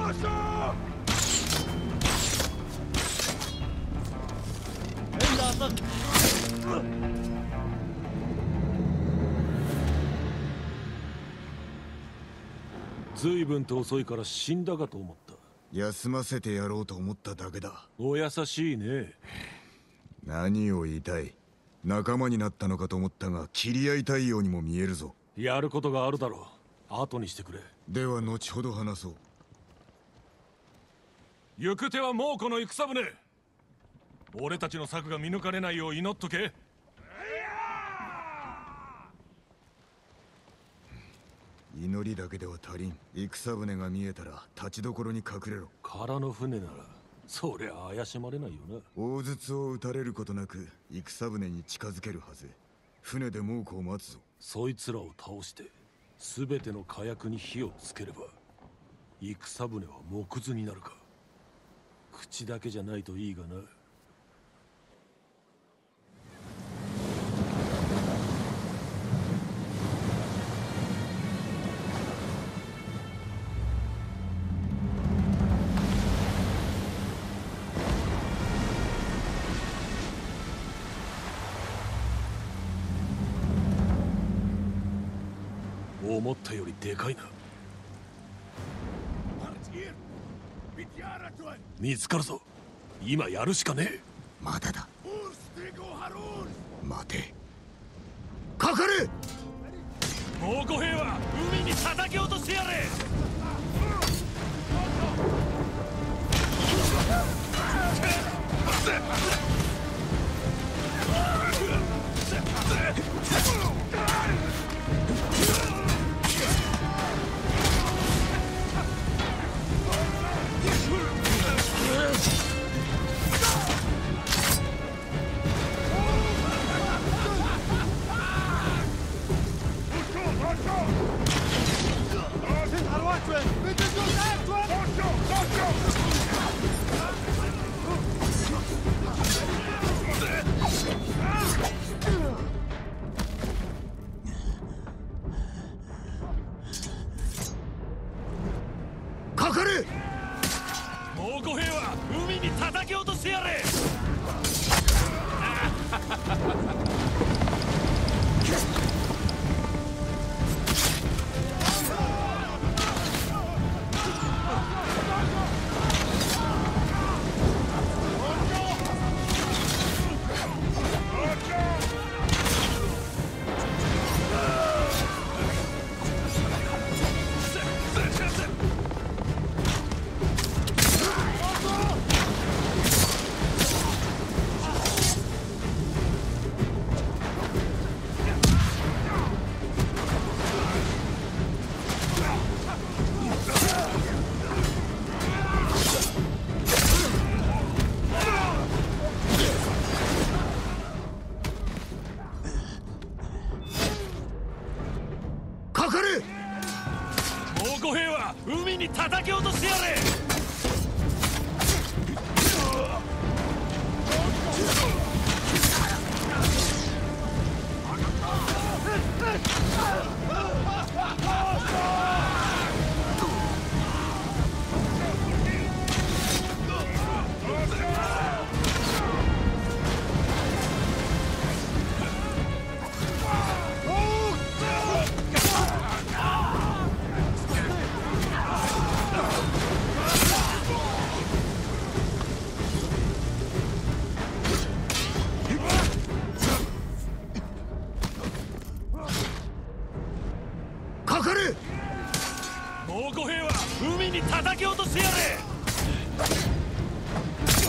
Let's go! 随分と遅いから死んだかと思った。休ませてやろうと思っただけだ。お優しいね。何を言いたい。仲間になったのかと思ったが、切り合いたいようにも見えるぞ。やることがあるだろう。後にしてくれ。では後ほど話そう。行く手は猛虎の戦船。俺たちの策が見抜かれないよう祈っとけ。祈りだけでは足りん。戦船が見えたら立ちどころに隠れろ。空の船ならそりゃ怪しまれないよな。大筒を撃たれることなく戦船に近づけるはず。船で猛虎を待つぞ。そいつらを倒して全ての火薬に火をつければ戦船は木図になるか。口だけじゃないといいがな。思ったよりでかいな。見つかるぞ。今やるしかねえ。まだだ。待て。かかれ。猛虎兵は海に叩き落としてやれ。叩き落としてやれ。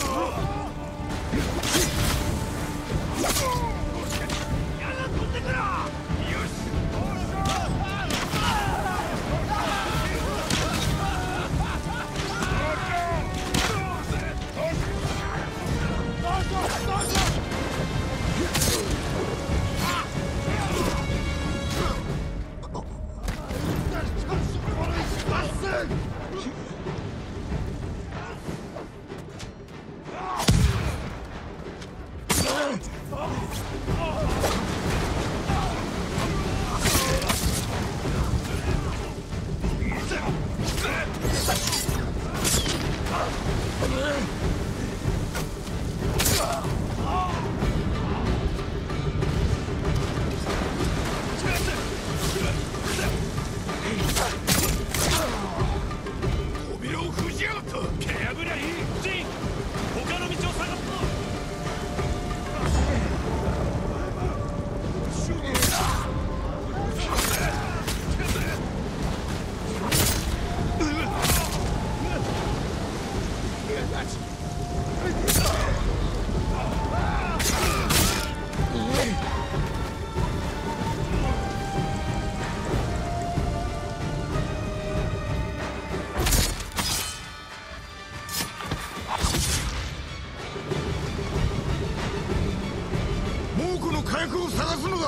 Oh! 役を探すのだ。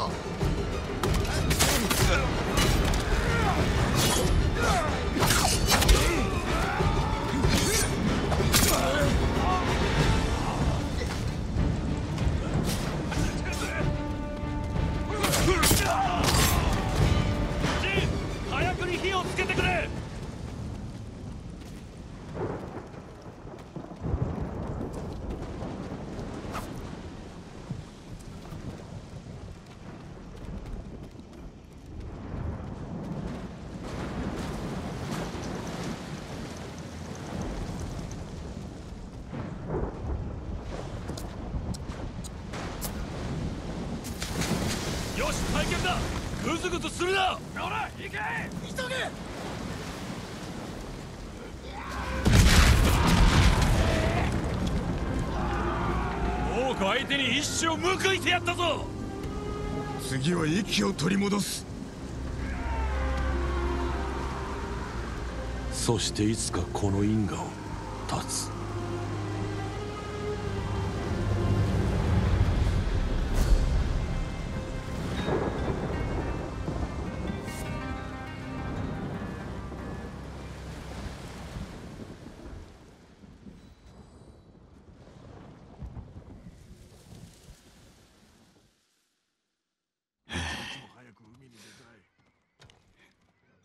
ぐずぐずするな。ほら行け、急げ。多く相手に一生報いてやったぞ。次は息を取り戻す。そしていつかこの因果を断つ。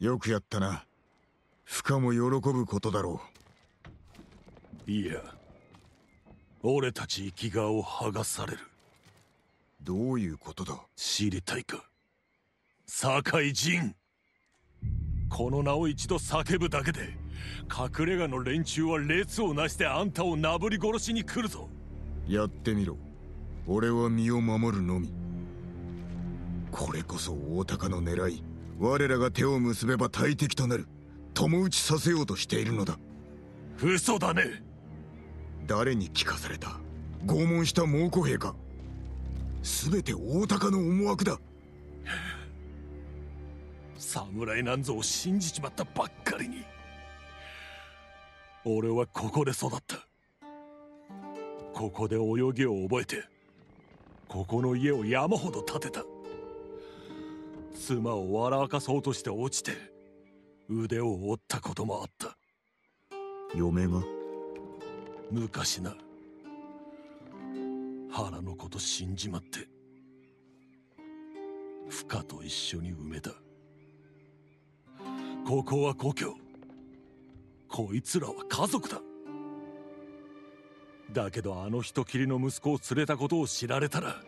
よくやったな。フカも喜ぶことだろう。いや、俺たち生き顔を剥がされる。どういうことだ。知りたいか、酒井仁。この名を一度叫ぶだけで隠れ家の連中は列をなしてあんたをなぶり殺しに来るぞ。やってみろ。俺は身を守るのみ。これこそ大鷹の狙い。我らが手を結べば大敵となる。共打ちさせようとしているのだ。嘘だね。誰に聞かされた。拷問した蒙古兵か。全て大鷹の思惑だ。侍なんぞを信じちまったばっかりに。俺はここで育った。ここで泳ぎを覚えて、ここの家を山ほど建てた。妻を笑かそうとして落ちて腕を折ったこともあった。嫁が昔な、原のこと死んじまって、フカと一緒に埋めた。ここは故郷、こいつらは家族だ。だけどあの人きりの息子を連れたことを知られたら、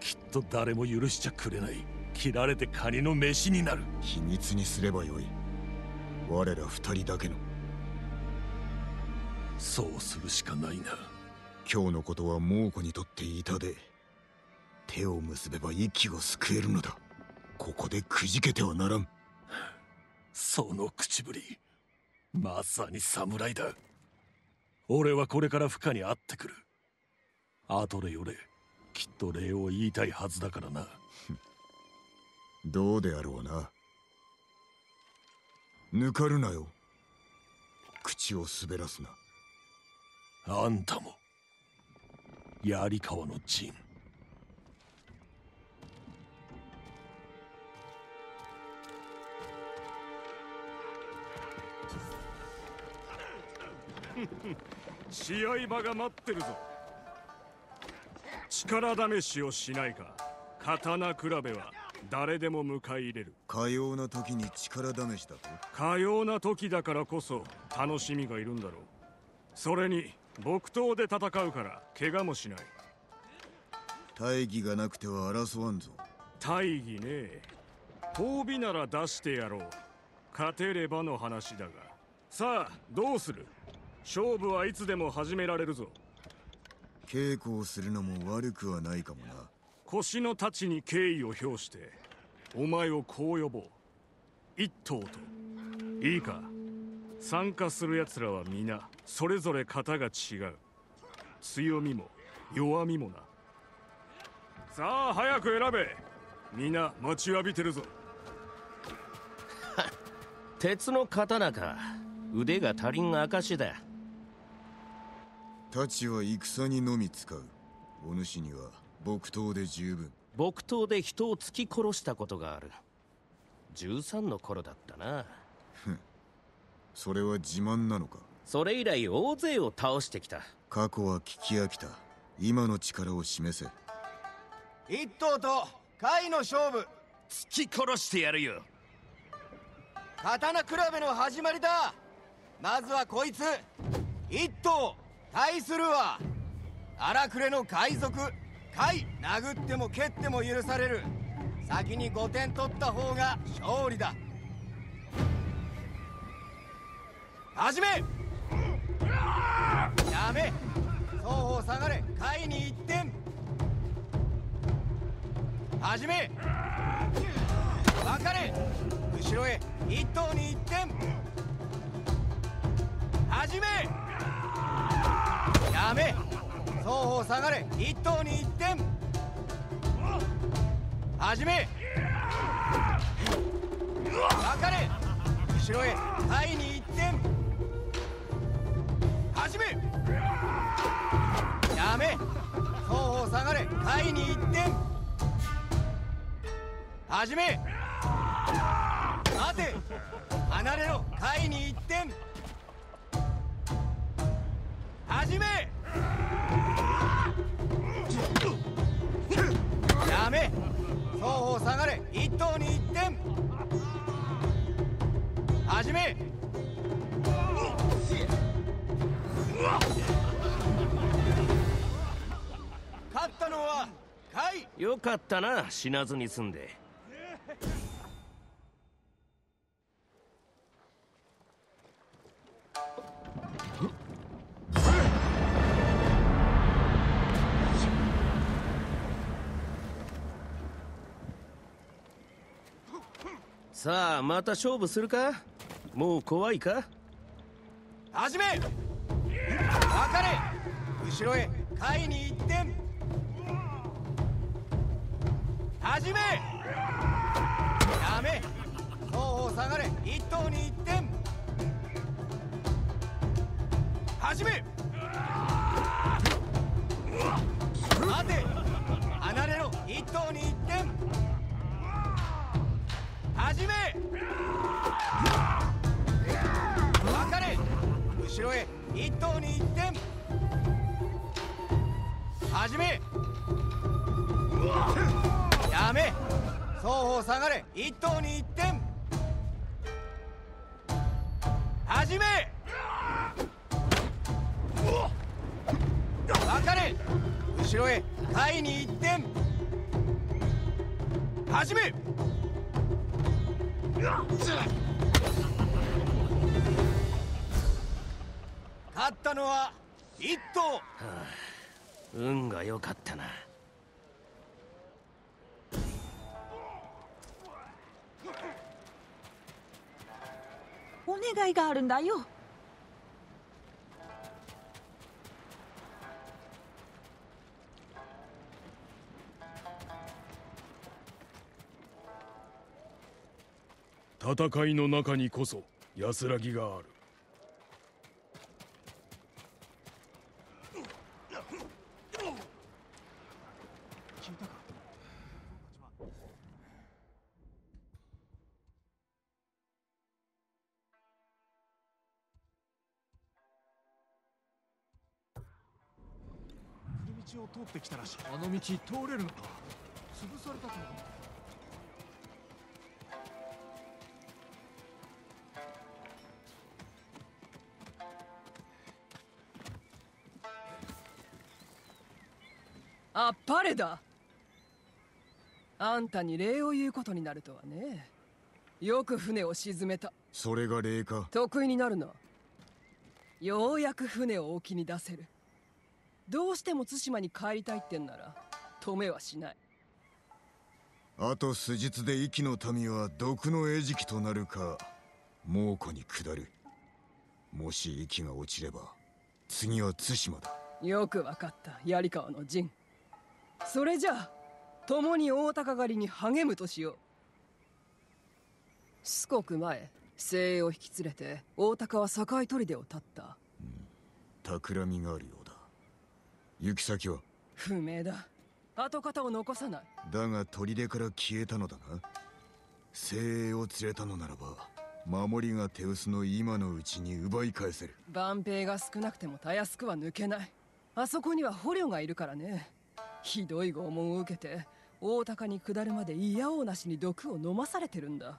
きっと誰も許しちゃくれない。切られてカニの飯になる。秘密にすればよい。我ら二人だけの。そうするしかないな。今日のことは猛虎にとって痛で、手を結べば息を救えるのだ。ここでくじけてはならん。その口ぶり、まさに侍だ。俺はこれから深に会ってくる。後でよれ、きっと礼を言いたいはずだからな。どうであろうな。ぬかるなよ。口を滑らすな。あんたも槍川の陣。試合場が待ってるぞ。力試しをしないか。刀比べは誰でも迎え入れる。かような時に力試しだと。かような時だからこそ楽しみがいるんだろう。それに木刀で戦うから怪我もしない。大義がなくては争わんぞ。大義ね。褒美なら出してやろう。勝てればの話だが。さあどうする。勝負はいつでも始められるぞ。稽古をするのも悪くはないかもな。腰の太刀に敬意を表して、お前をこう呼ぼう。一刀と。いいか。参加する奴らは皆、それぞれ型が違う。強みも、弱みもな。さあ、早く選べ。皆、待ちわびてるぞ。鉄の刀か。腕が足りん証だ。太刀は戦にのみ使う。お主には木刀で十分。木刀で人を突き殺したことがある。じゅうさんの頃だったな。それは自慢なのか。それ以来大勢を倒してきた。過去は聞き飽きた。今の力を示せ。一頭と貝の勝負、突き殺してやるよ。刀比べの始まりだ。まずはこいつ。一頭対するは荒くれの海賊貝。殴っても蹴っても許される。先にごてん取った方が勝利だ。始め。やめ。双方下がれ。貝にいってん。始め。分かれ。後ろへ。一頭にいってん。始め。やめ。双方下がれ。一頭にいってん。始め。分かれ。後ろへ。貝にいってん。始め。やめ。双方下がれ。貝にいってん。始め。待て。離れろ。貝にいってん。始め。やめ。双方下がれ。一頭にいってん。始め。勝ったのは貝。よかったな、死なずに済んで。さあ、また勝負するか。もう怖いか。始め。分かれ。後ろへ。貝にいってん。始め。やめ。双方下がれ。一頭にいってん。始め。待て。離れろ。一頭にいってん。始め。分かれ。後ろへ。一頭にいってん。始め。やめ。双方下がれ。一頭にいってん。始め。分かれ。後ろへ。貝にいってん。始め。勝ったのは一頭、はあ、運が良かったな。お願いがあるんだよ。戦いの中にこそ安らぎがある。通ってきたらしい。あの道通れるのか。潰されたと思う。あっぱれだ。あんたに礼を言うことになるとはね。よく船を沈めた。それが礼か。得意になるな。ようやく船を沖に出せる。どうしても対馬に帰りたいってんなら止めはしない。あと数日で壱岐の民は毒の餌食となるか猛虎に下る。もし壱岐が落ちれば次は対馬だ。よくわかった、槍川の陣。それじゃあ共に大鷹狩りに励むとしよう。四国前精鋭を引き連れて大鷹は境砦を立った、うん、企みがあるようだ。行き先は不明だ。跡形を残さない。だが砦から消えたのだな。精鋭を連れたのならば守りが手薄の今のうちに奪い返せる。万兵が少なくてもたやすくは抜けない。あそこには捕虜がいるからね。ひどい拷問を受けて大鷹に下るまでいやおうなしに毒を飲まされてるんだ。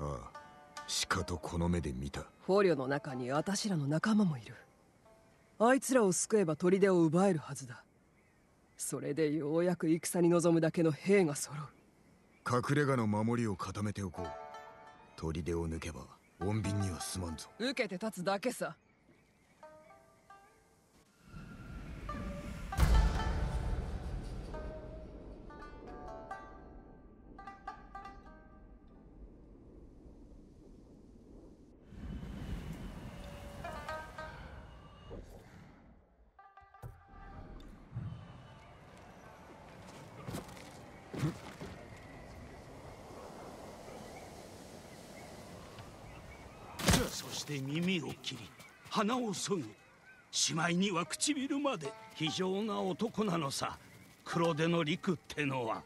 ああ、しかとこの目で見た。捕虜の中にあたしらの仲間もいる。あいつらを救えば砦を奪えるはずだ。それでようやく戦に臨むだけの兵が揃う。隠れ家の守りを固めておこう。砦を抜けば穏便にはすまんぞ。受けて立つだけさ。そして耳を切り鼻を削ぐ、しまいには唇まで。非情な男なのさ、黒手の陸ってのは。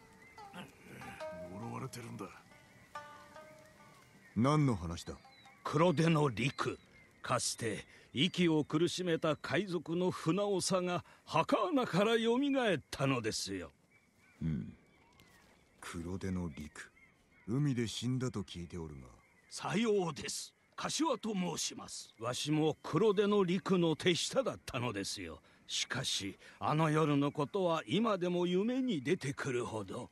呪われてるんだ。何の話だ。黒手の陸、かつて息を苦しめた海賊の船長が墓穴からよみがえったのですよ。うん、黒手の陸、海で死んだと聞いておるが。さようです、柏と申します。わしも黒手の陸の手下だったのですよ。しかしあの夜のことは今でも夢に出てくるほど。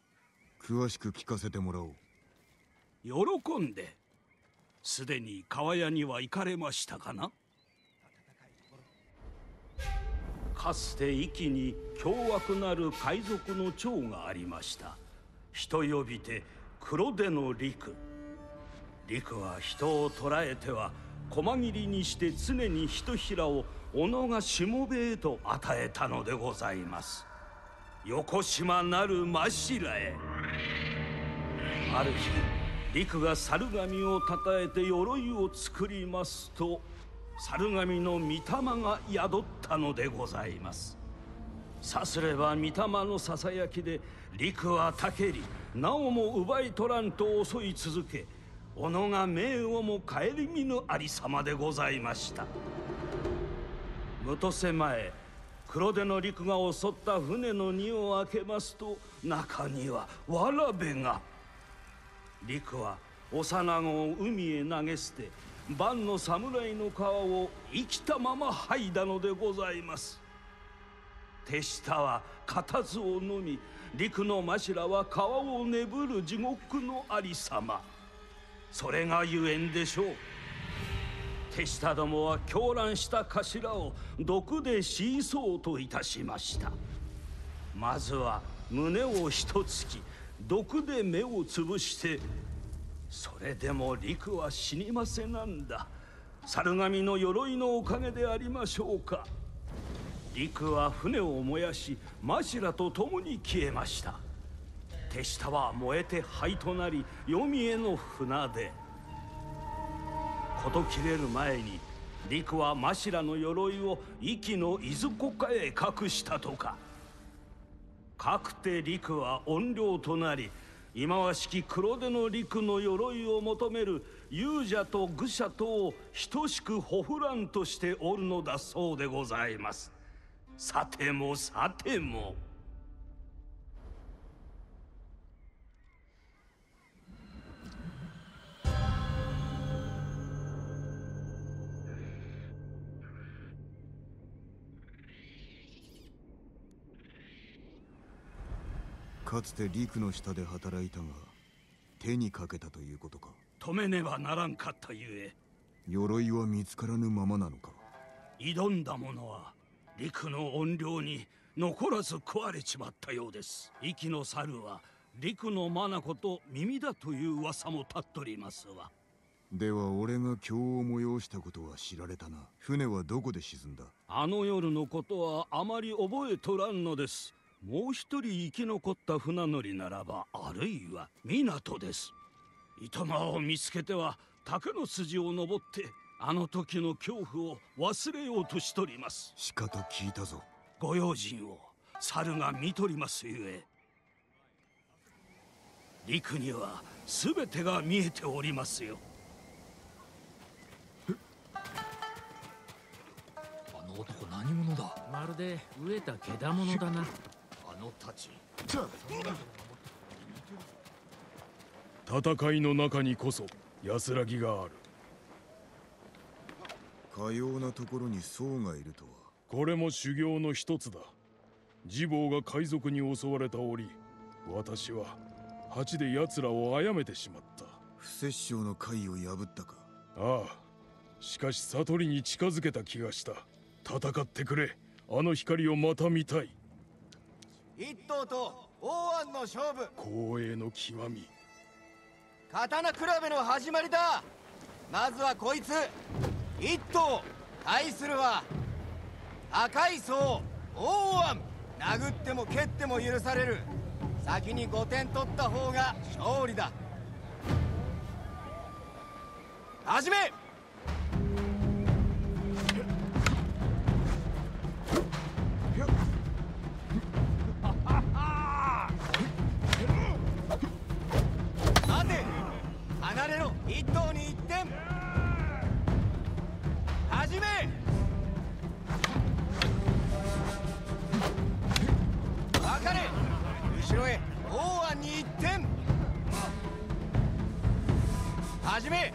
詳しく聞かせてもらおう。喜んで。すでに川屋には行かれましたかな。かつて壱岐に凶悪なる海賊の長がありました。人呼びて黒手の陸。陸は人を捕らえては細切りにして常に一ひらを斧がしもべへと与えたのでございます。横島なる真白へ。ある日陸が猿神をたたえて鎧を作りますと、猿神の御霊が宿ったのでございます。さすれば御霊のささやきで陸はたけり、なおも奪い取らんと襲い続け、斧が命をも顧みぬありさまでございました。むとせ前、黒手の陸が襲った船の荷を開けますと、中にはわらべが。陸は幼子を海へ投げ捨て、万の侍の皮を生きたまま剥いだのでございます。手下は固唾をのみ、陸の頭は皮を眠る地獄のありさま。それがゆえんでしょう。手下どもは狂乱した頭を毒で死そうといたしました。まずは胸をひとつき、毒で目をつぶして。それでも陸は死にませなんだ。猿神の鎧のおかげでありましょうか。陸は船を燃やし、マシラと共に消えました。手下は燃えて灰となり、黄泉への船で。事切れる前に陸はマシラの鎧を壱岐のいずこかへ隠したとか。かくて陸は怨霊となり、忌まわしき黒手の陸の鎧を求める勇者と愚者とを等しくほふらんとしておるのだそうでございます。さてもさても。かつて陸の下で働いたが手にかけたということか。止めねばならんかったゆえ。鎧は見つからぬままなのか。挑んだ者は陸の怨霊に残らず食われちまったようです。壱岐の猿は陸の眼と耳だという噂も立っとりますわ。では俺が今日を催したことは知られたな。船はどこで沈んだ。あの夜のことはあまり覚えとらんのです。もう一人生き残った船乗りならば、あるいは港です。糸間を見つけては竹の筋を登って、あの時の恐怖を忘れようとしとります。しかと聞いたぞ。ご用心を。猿が見とりますゆえ、陸には全てが見えておりますよ。あの男何者だ。まるで飢えたけだものだな。あのたち、戦いの中にこそ安らぎがある。かようなところに僧がいるとは。これも修行の一つだ。自坊が海賊に襲われた折、私は蜂で奴らを殺めてしまった。不殺生の戒を破ったか。ああ、しかし悟りに近づけた気がした。戦ってくれ、あの光をまた見たい。一頭と王安の勝負、光栄の極み。刀比べの始まりだ。まずはこいつ一頭。対するは赤い層王安。殴っても蹴っても許される。先にごてん取った方が勝利だ。始め。待て、離れろ。一頭にいってん。始め。後ろへ王安にいってん。始め。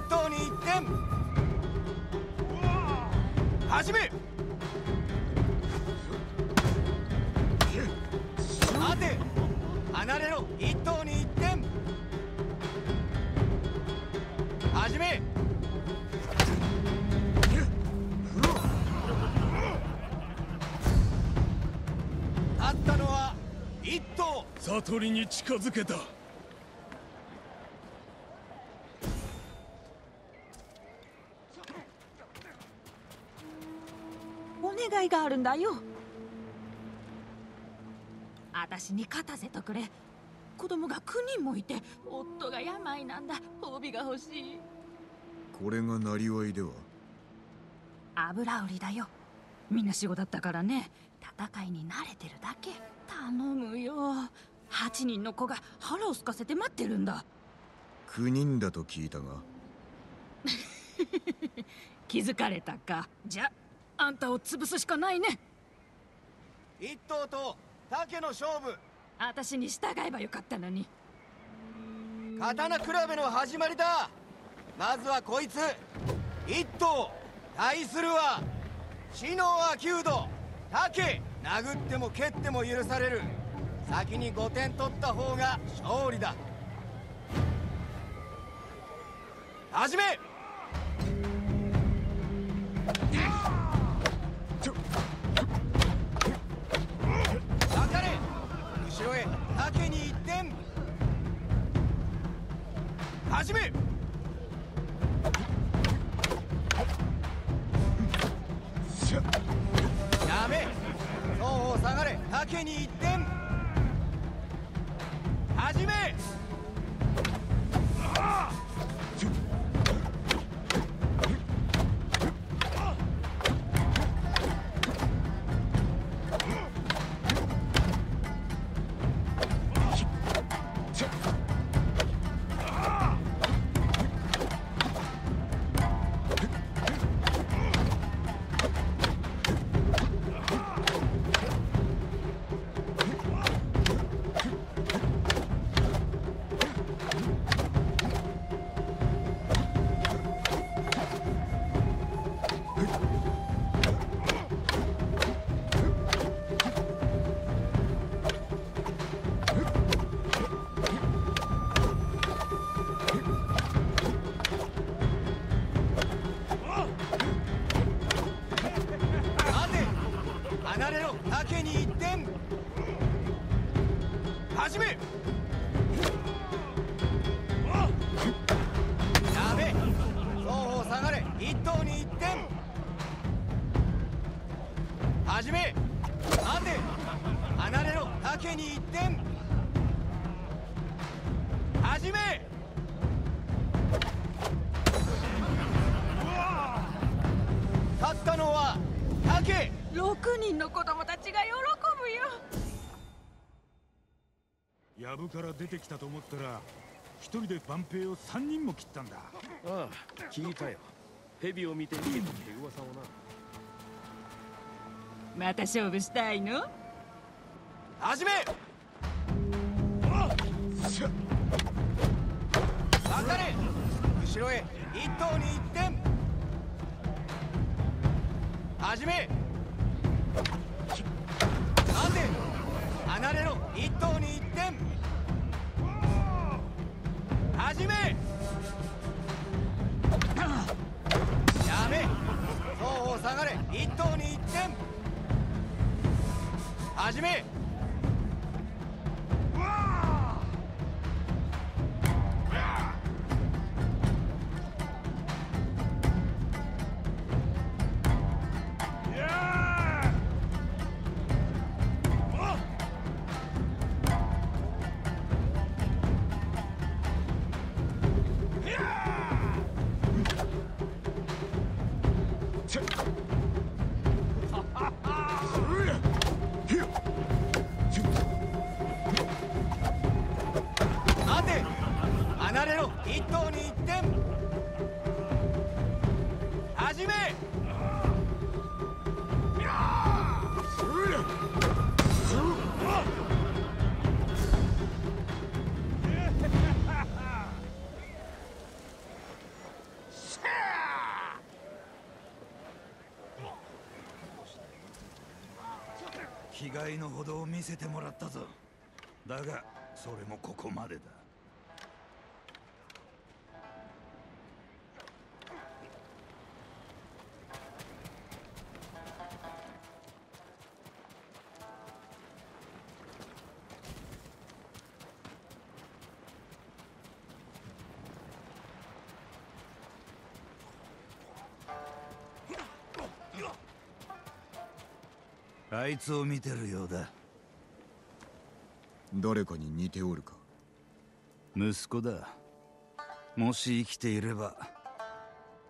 一等にいってん。始め。待て。離れろ。一等にいってん。始め。勝ったのは一等。悟りに近づけた。お願いがあるんだよ。私に勝たせとくれ。子供がきゅうにんもいて、夫が病なんだ。帯が欲しい。これがなりわいでは。油売りだよ。みんな仕事だったからね。戦いに慣れてるだけ。頼むよ。はちにんの子が腹を空かせて待ってるんだ。きゅうにんだと聞いたが。気づかれたか。じゃあんたを潰すしかないね。一頭と竹の勝負。私に従えばよかったのに。刀比べの始まりだ。まずはこいつ。一頭。対するは知能はきゅう度。竹。殴っても蹴っても許される。先にごてん取った方が勝利だ。始め。竹にいってん。始め。ダメ。双方下がれ。竹にいってん。始め。ろくにんの子供たちが喜ぶよ。藪から出てきたと思ったら一人で万平をさんにんも切ったんだ。ああ、聞いたよ。蛇を見て逃げたって噂をな。また勝負したいの？始め。分かれ。後ろへ。一頭にいってん。始め。待て。離れろ。一頭にいってん。始め。やめ。双方下がれ。一頭にいってん。始め。気概のほどを見せてもらったぞ。だがそれもここまでだ。あいつを見てるようだ。誰かに似ておるか。息子だ。もし生きていれば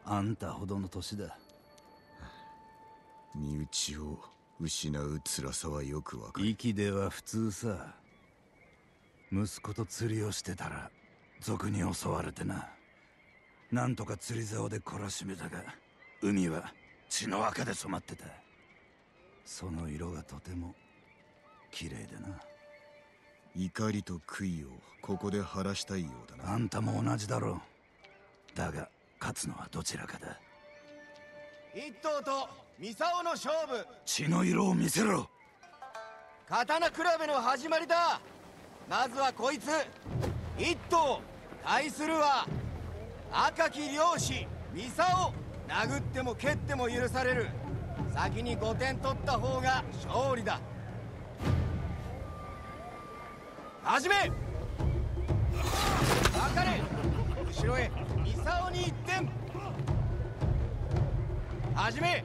あんたほどの年だ。身内を失う辛さはよくわかる。息では普通さ。息子と釣りをしてたら賊に襲われてな。なんとか釣り竿で懲らしめたが海は血の赤で染まってた。その色がとても綺麗でな。怒りと悔いをここで晴らしたいようだな。あんたも同じだろう。だが勝つのはどちらかだ。一頭とミサオの勝負。血の色を見せろ。刀比べの始まりだ。まずはこいつ一頭。対するは赤き漁師ミサオ。殴っても蹴っても許される。先にごてん取った方が勝利だ。始め。分かれ。後ろへ。ミサオにいってん。始め。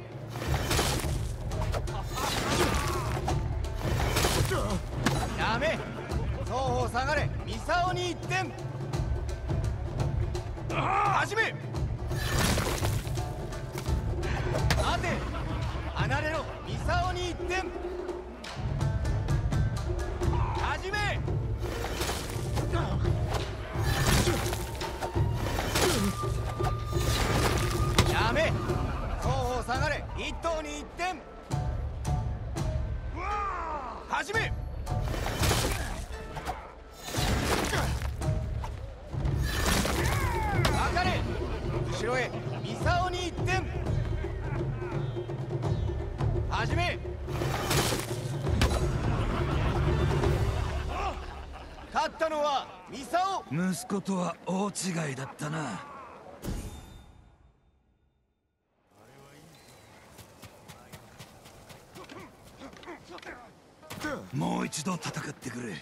やめ。双方下がれ。ミサオにいってん。始め。待て。離れろ。ミサオにいってん。始め。やめ。双方下がれ。一頭にいってん。始め。分かれ。後ろへ。ミサオにいってん。始め。勝ったのはミサオ。息子とは大違いだったな。もう一度戦ってくれ。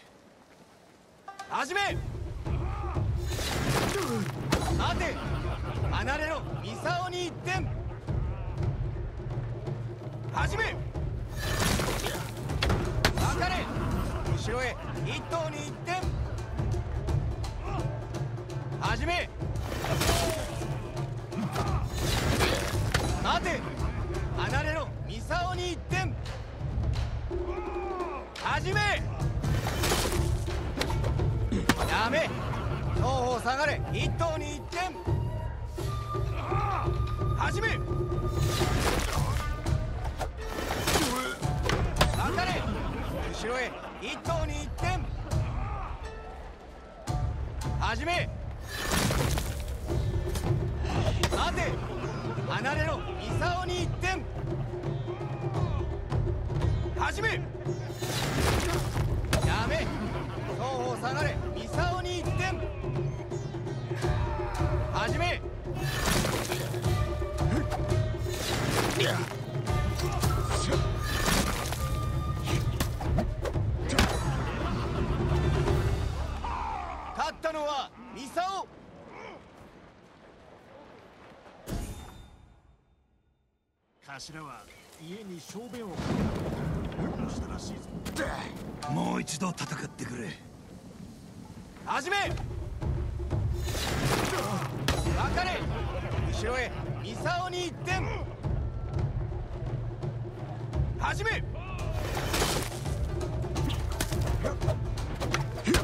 始め。待て。離れろ。ミサオにいってん。始め。分かれ。後ろへ。一頭にいってん。始め。待て。離れろ。ミサオにいってん。始め。やめ。双方下がれ。一頭にいってん。始め。後ろへ。一頭にいってん。始め。待て。離れろ。ミサオにいってん。始め。やめ。双方下がれ。ミサオにいってん。始め。勝ったのはミサオ。頭は家に小便をしたらしいぞ。もう一度戦ってくれ。始め。分かれ。後ろへ。ミサオにいってん。始め。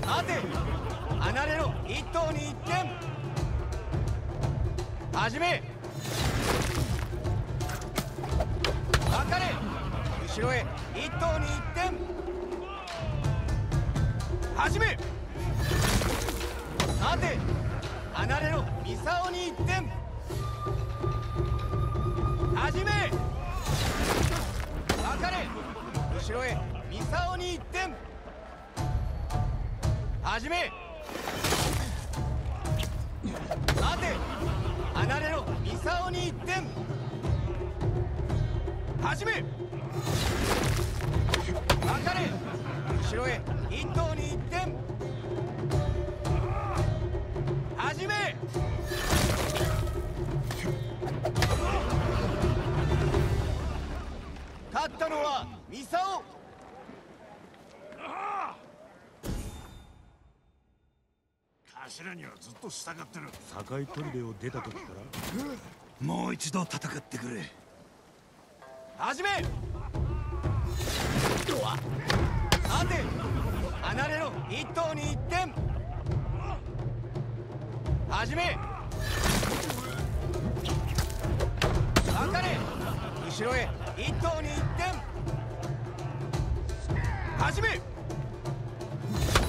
待て。離れろ。一頭にいってん。始め。分かれ。後ろへ。一頭にいってん。始め。待て。離れろ。ミサオにいってん。始め。分かれ。後ろへ。ミサオにいってん。はじめ、待て、離れろ。ミサオにいってん。はじめ、分かれ、後ろへ。一頭にいってん。はじめ、勝ったのはミサオ。頭にはずっと従ってる。堺砦を出た時からもう一度戦ってくれ。始め、待て、離れろ。一頭にいってん。始め、分かれ、後ろへ。一頭にいってん。始め、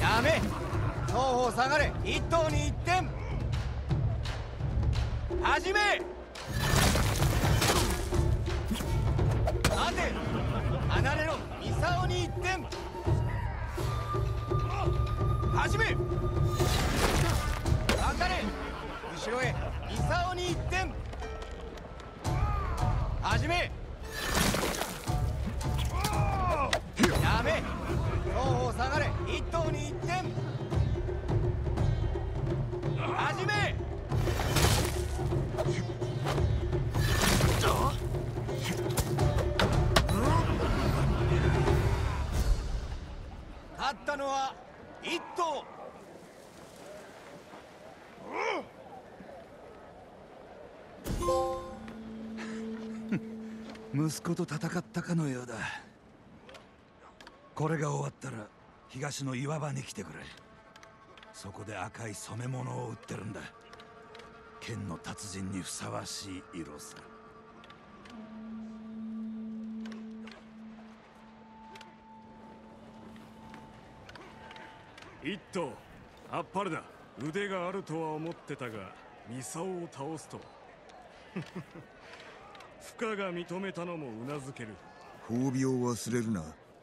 やめ、双方下がれ。一頭にいってん。始め、待て、離れろ。ミサオにいってん。始め、分かれ、後ろへ。ミサオにいってん。始め、やめ、双方下がれ。一頭にいってん。始め、勝ったのは一頭。息子と戦ったかのようだ。これが終わったら東の岩場に来てくれ。そこで赤い染め物を売ってるんだ。剣の達人にふさわしい色さ。一頭、あっぱれだ。腕があるとは思ってたが、ミサオを倒すとは。不可が認めたのもうなずける。褒美を忘れるな。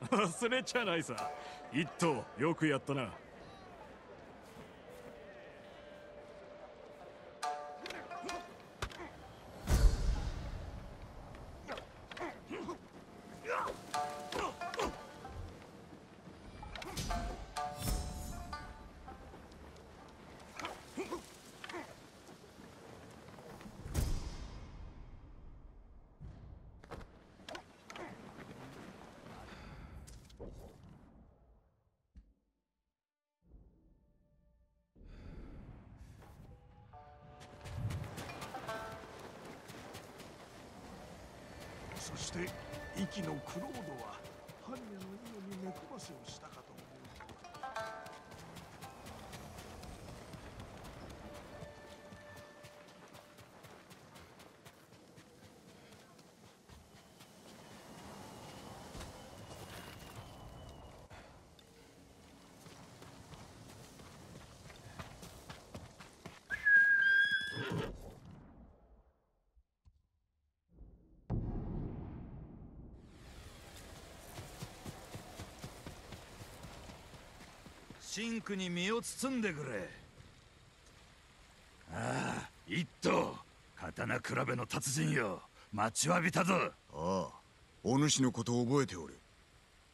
忘れちゃないさ。一頭、よくやったな。そして、息のクロードは般若の犬に目くばせをしたかと思真紅に身を包んでくれ。ああ、一刀、刀比べの達人よ。待ちわびたぞ。ああ、お主のことを覚えておる。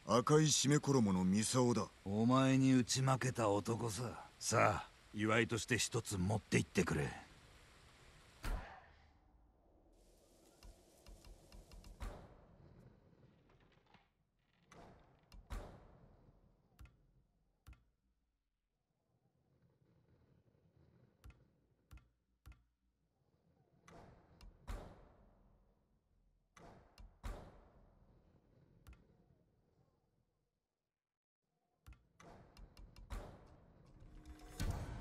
赤い締め衣のミサオだ。お前に打ち負けた男さ。さあ、祝いとして一つ持って行ってくれ。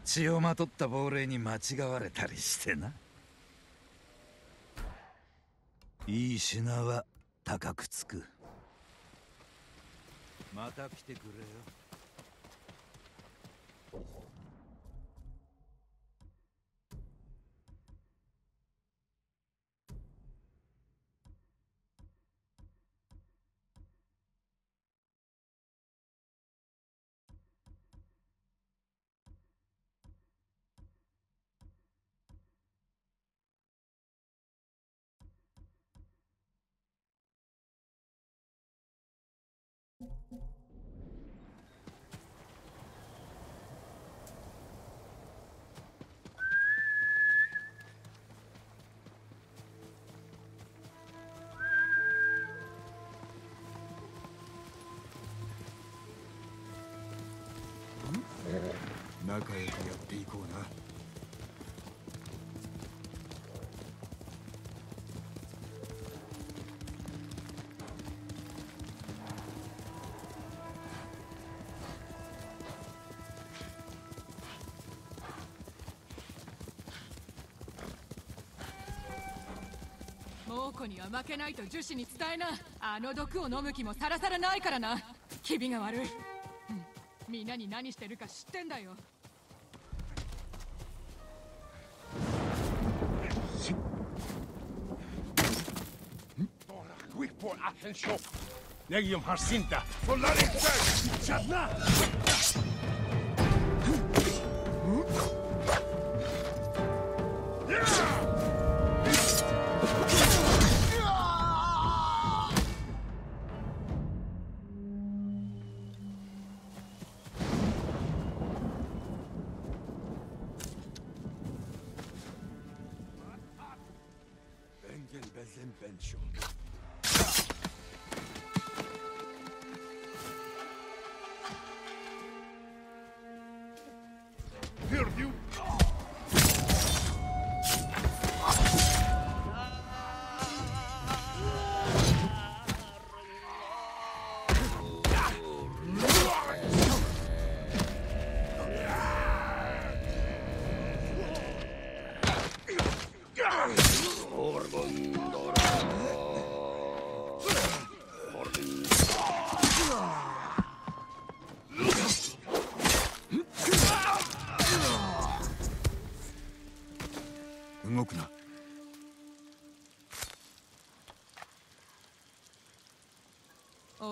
血をまとった亡霊に間違われたりしてな。いい品は高くつく。また来てくれよ。仲良くやっていこうな。猛虎には負けないと樹脂に伝えな。あの毒を飲む気もさらさらないからな。気味が悪い、うん、みんなに何してるか知ってんだよ。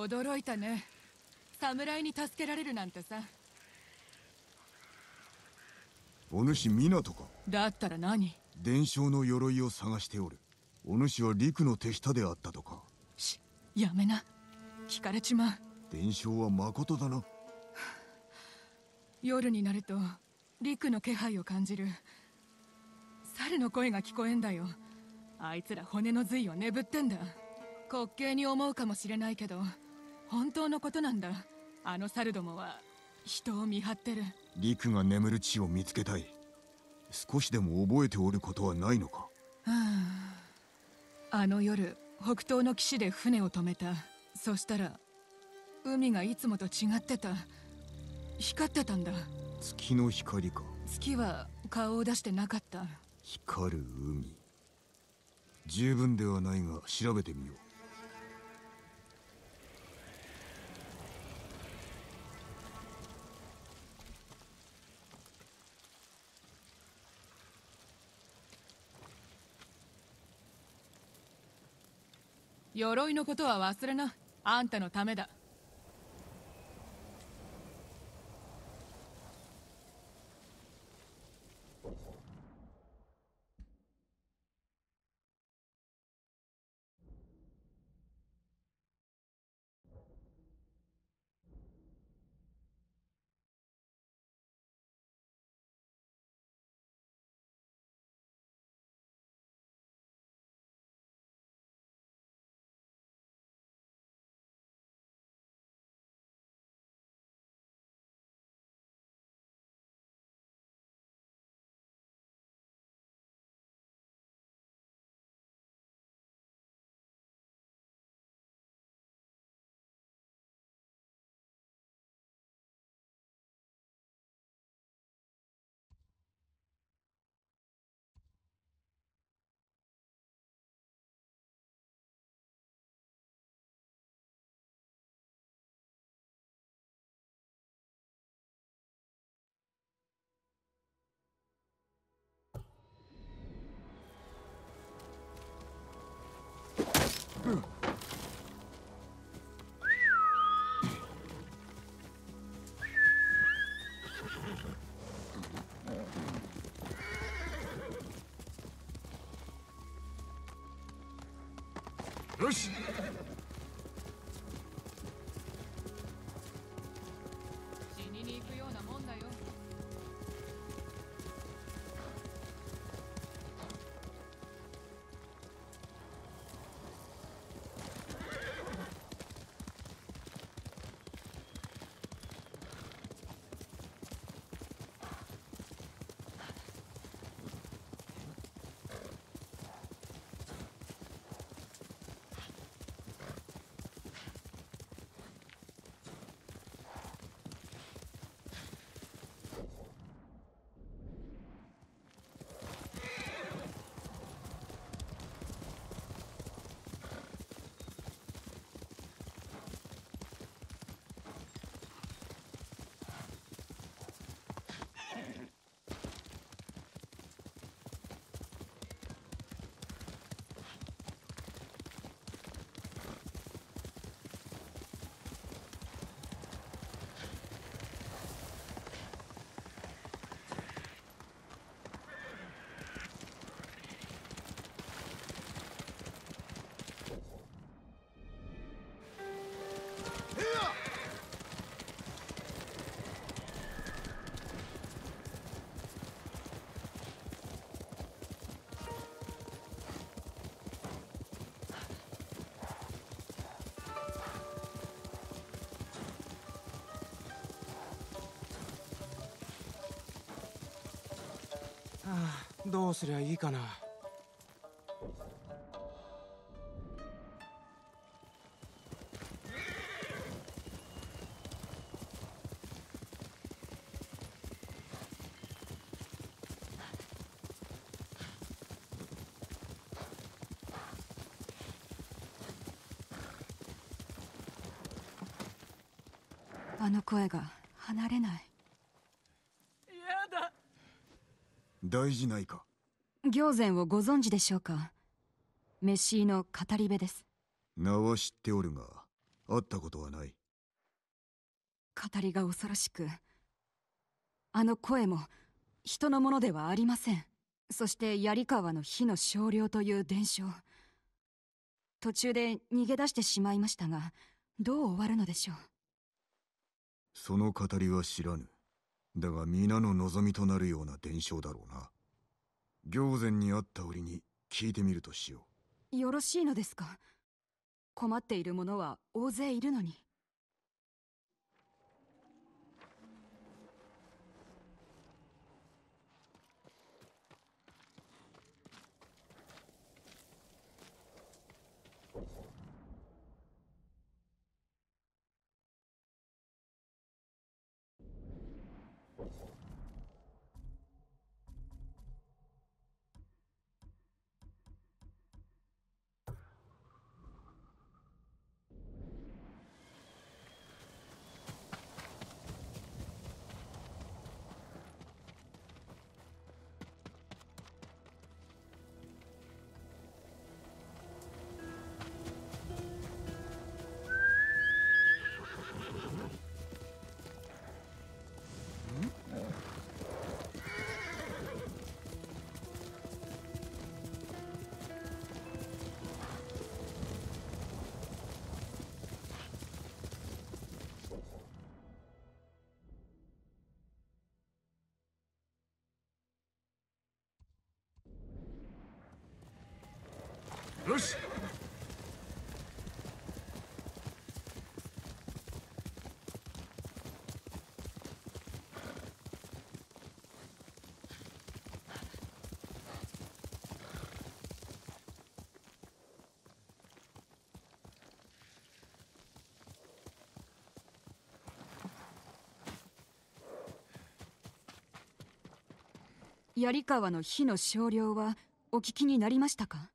驚いたね。侍に助けられるなんてさ。お主港か。だったら何。伝承の鎧を探しておる。お主は陸の手下であったとか。し、やめな。聞かれちまう。伝承は誠だな。夜になると陸の気配を感じる。猿の声が聞こえんだよ。あいつら骨の髄を眠ってんだ。滑稽に思うかもしれないけど本当のことなんだ。あの猿どもは人を見張ってる。陸が眠る地を見つけたい。少しでも覚えておることはないのか。あの夜北東の岸で船を止めた。そしたら海がいつもと違ってた。光ってたんだ。月の光か。月は顔を出してなかった。光る海、十分ではないが調べてみよう。鎧のことは忘れな。あんたのためだ。よし。死にに行くようなもんだよ。あ、どうすりゃいいかな。あの声が離れない。やだ。大事ないか。行善をご存知でしょうか。メシーの語り部です。名は知っておるが会ったことはない。語りが恐ろしく、あの声も人のものではありません。そして槍川の火の少量という伝承、途中で逃げ出してしまいましたが、どう終わるのでしょう。その語りは知らぬ。だが皆の望みとなるような伝承だろうな。行善にあった折に聞いてみるとしよう。よろしいのですか。困っている者は大勢いるのに。よし。槍川の火の少量はお聞きになりましたか。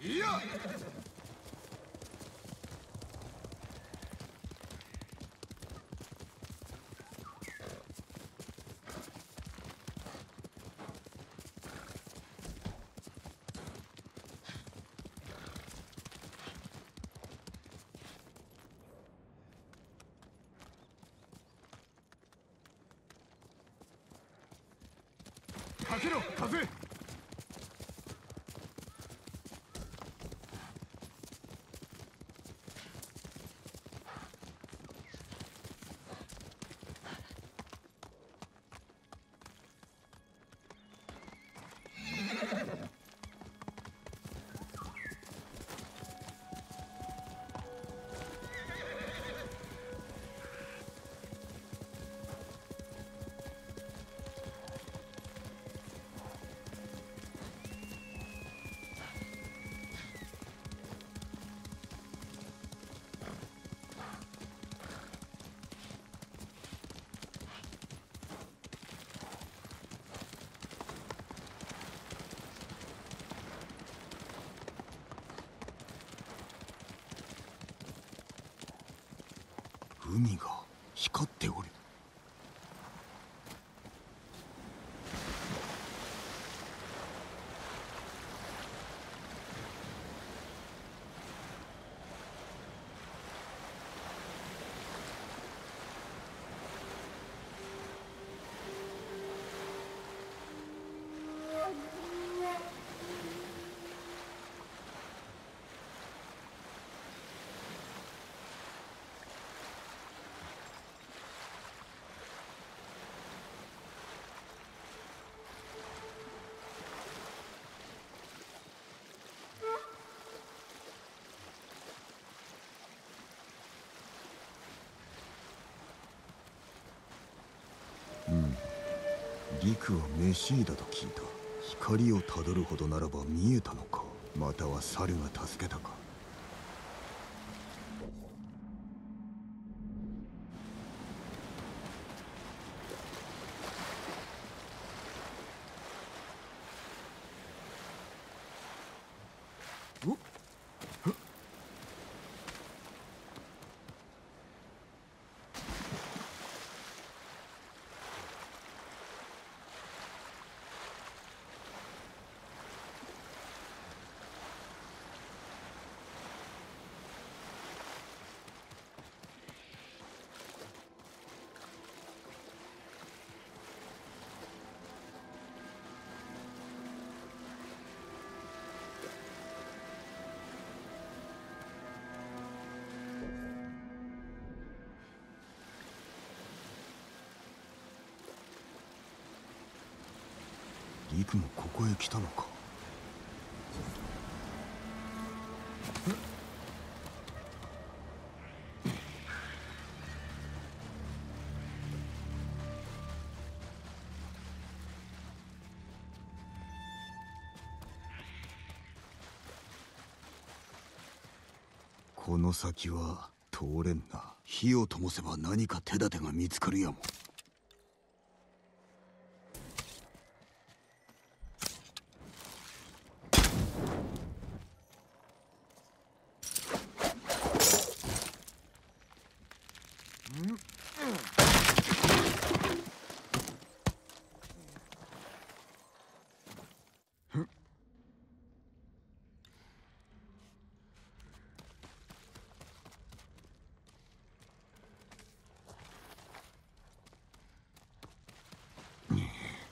いやかけろ風。海が光っておる。陸はメシーだと聞いた。光をたどるほどならば見えたのか、または猿が助けたか。陸もここへ来たのか。この先は通れんな。火を灯せば何か手立てが見つかるやも。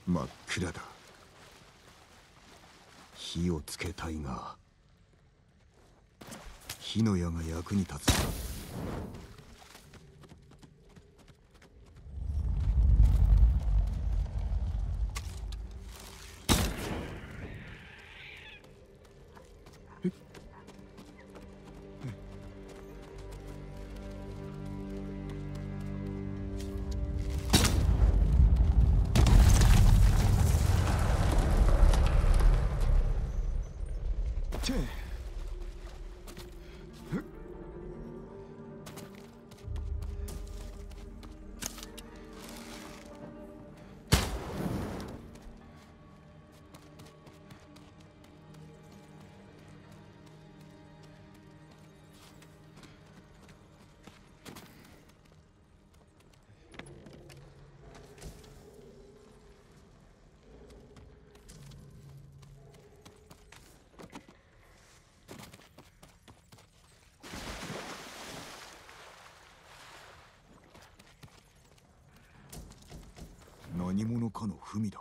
真っ暗だ。火をつけたいが火の矢が役に立つ。何者かの文だ。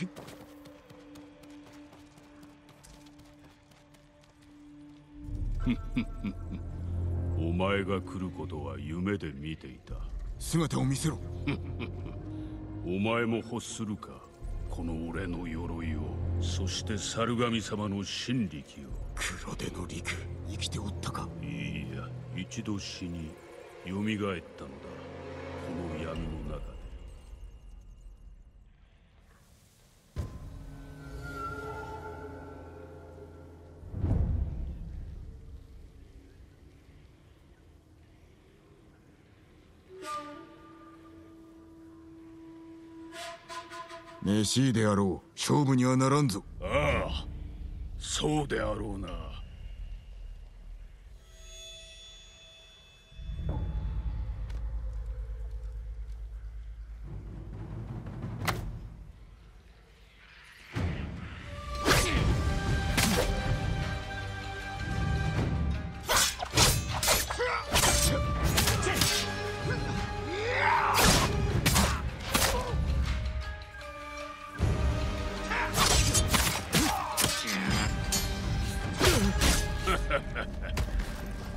し。お前が来ることは夢で見ていた。姿を見せろ。お前も欲するか、この俺の鎧を、そして猿神様の神力を。黒手の陸、生きておったか。いいや、一度死に蘇ったのだ、この闇の中で。召しであろう、勝負にはならんぞ。ああ、そうであろうな。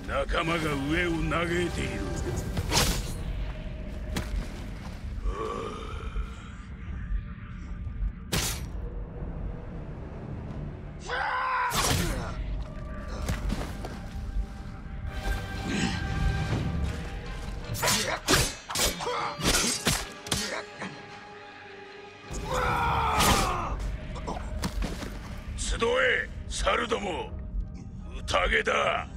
仲間が上を嘆いている。集え、猿ども、宴だ。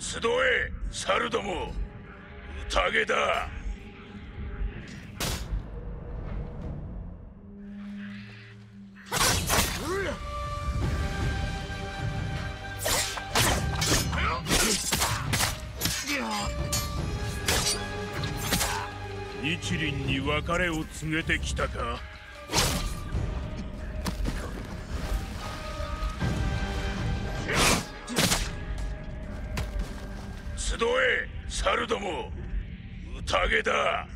集え、猿ども、宴だ。日輪に別れを告げてきたか。集え、猿ども、宴だ。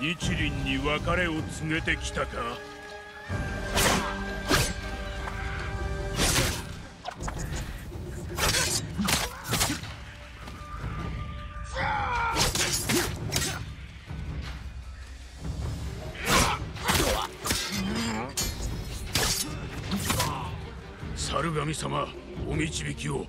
日輪に別れを告げてきたか。猿神様、お導きを。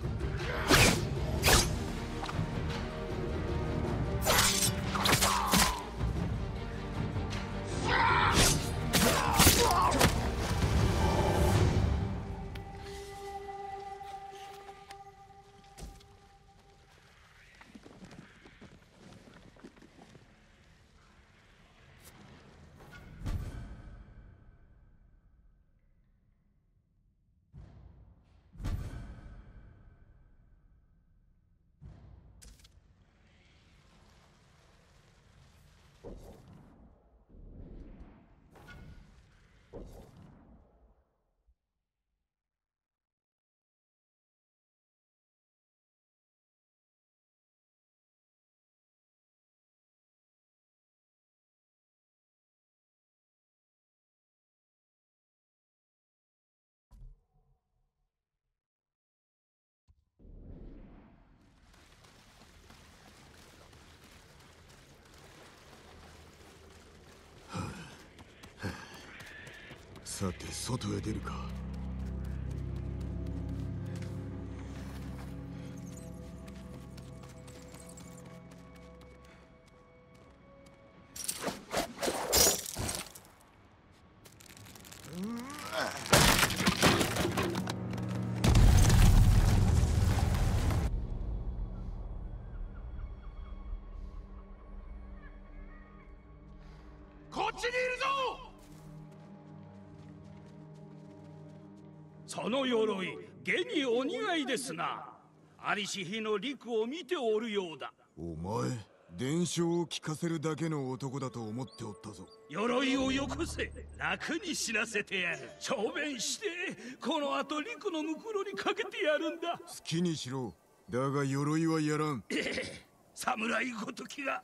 さて、外へ出るか。こっちにいるぞ。その鎧、現にお似合いですな。在りし日の陸を見ておるようだ。お前、伝承を聞かせるだけの男だと思っておったぞ。鎧をよこせ、楽に知らせてやる。小便して、この後陸のむくろにかけてやるんだ。好きにしろ、だが鎧はやらん。ええ、侍ごときが。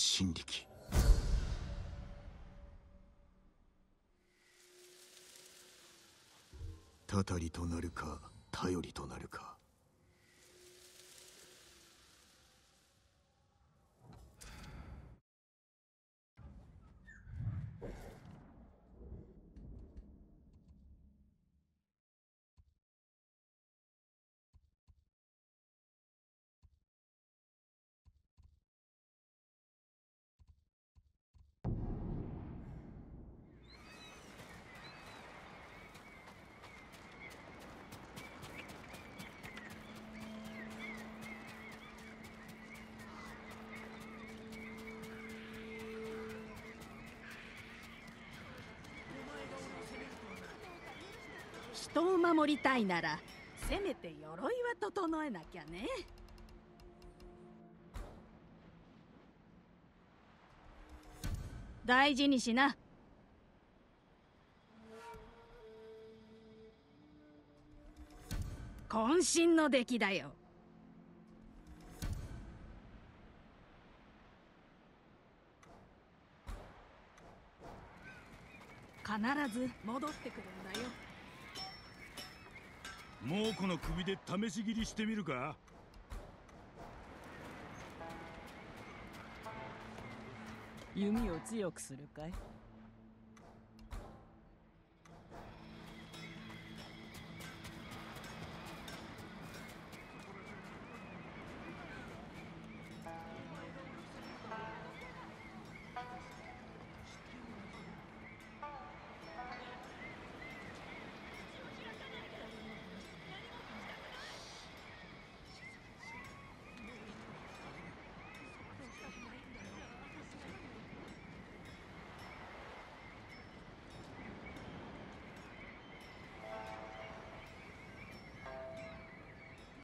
真力。たたりとなるか、頼りとなるか。人を守りたいなら、せめて鎧は整えなきゃね。大事にしな。渾身の出来だよ。必ず戻ってくるんだよ。もうこの首で試し切りしてみるか。弓を強くするかい。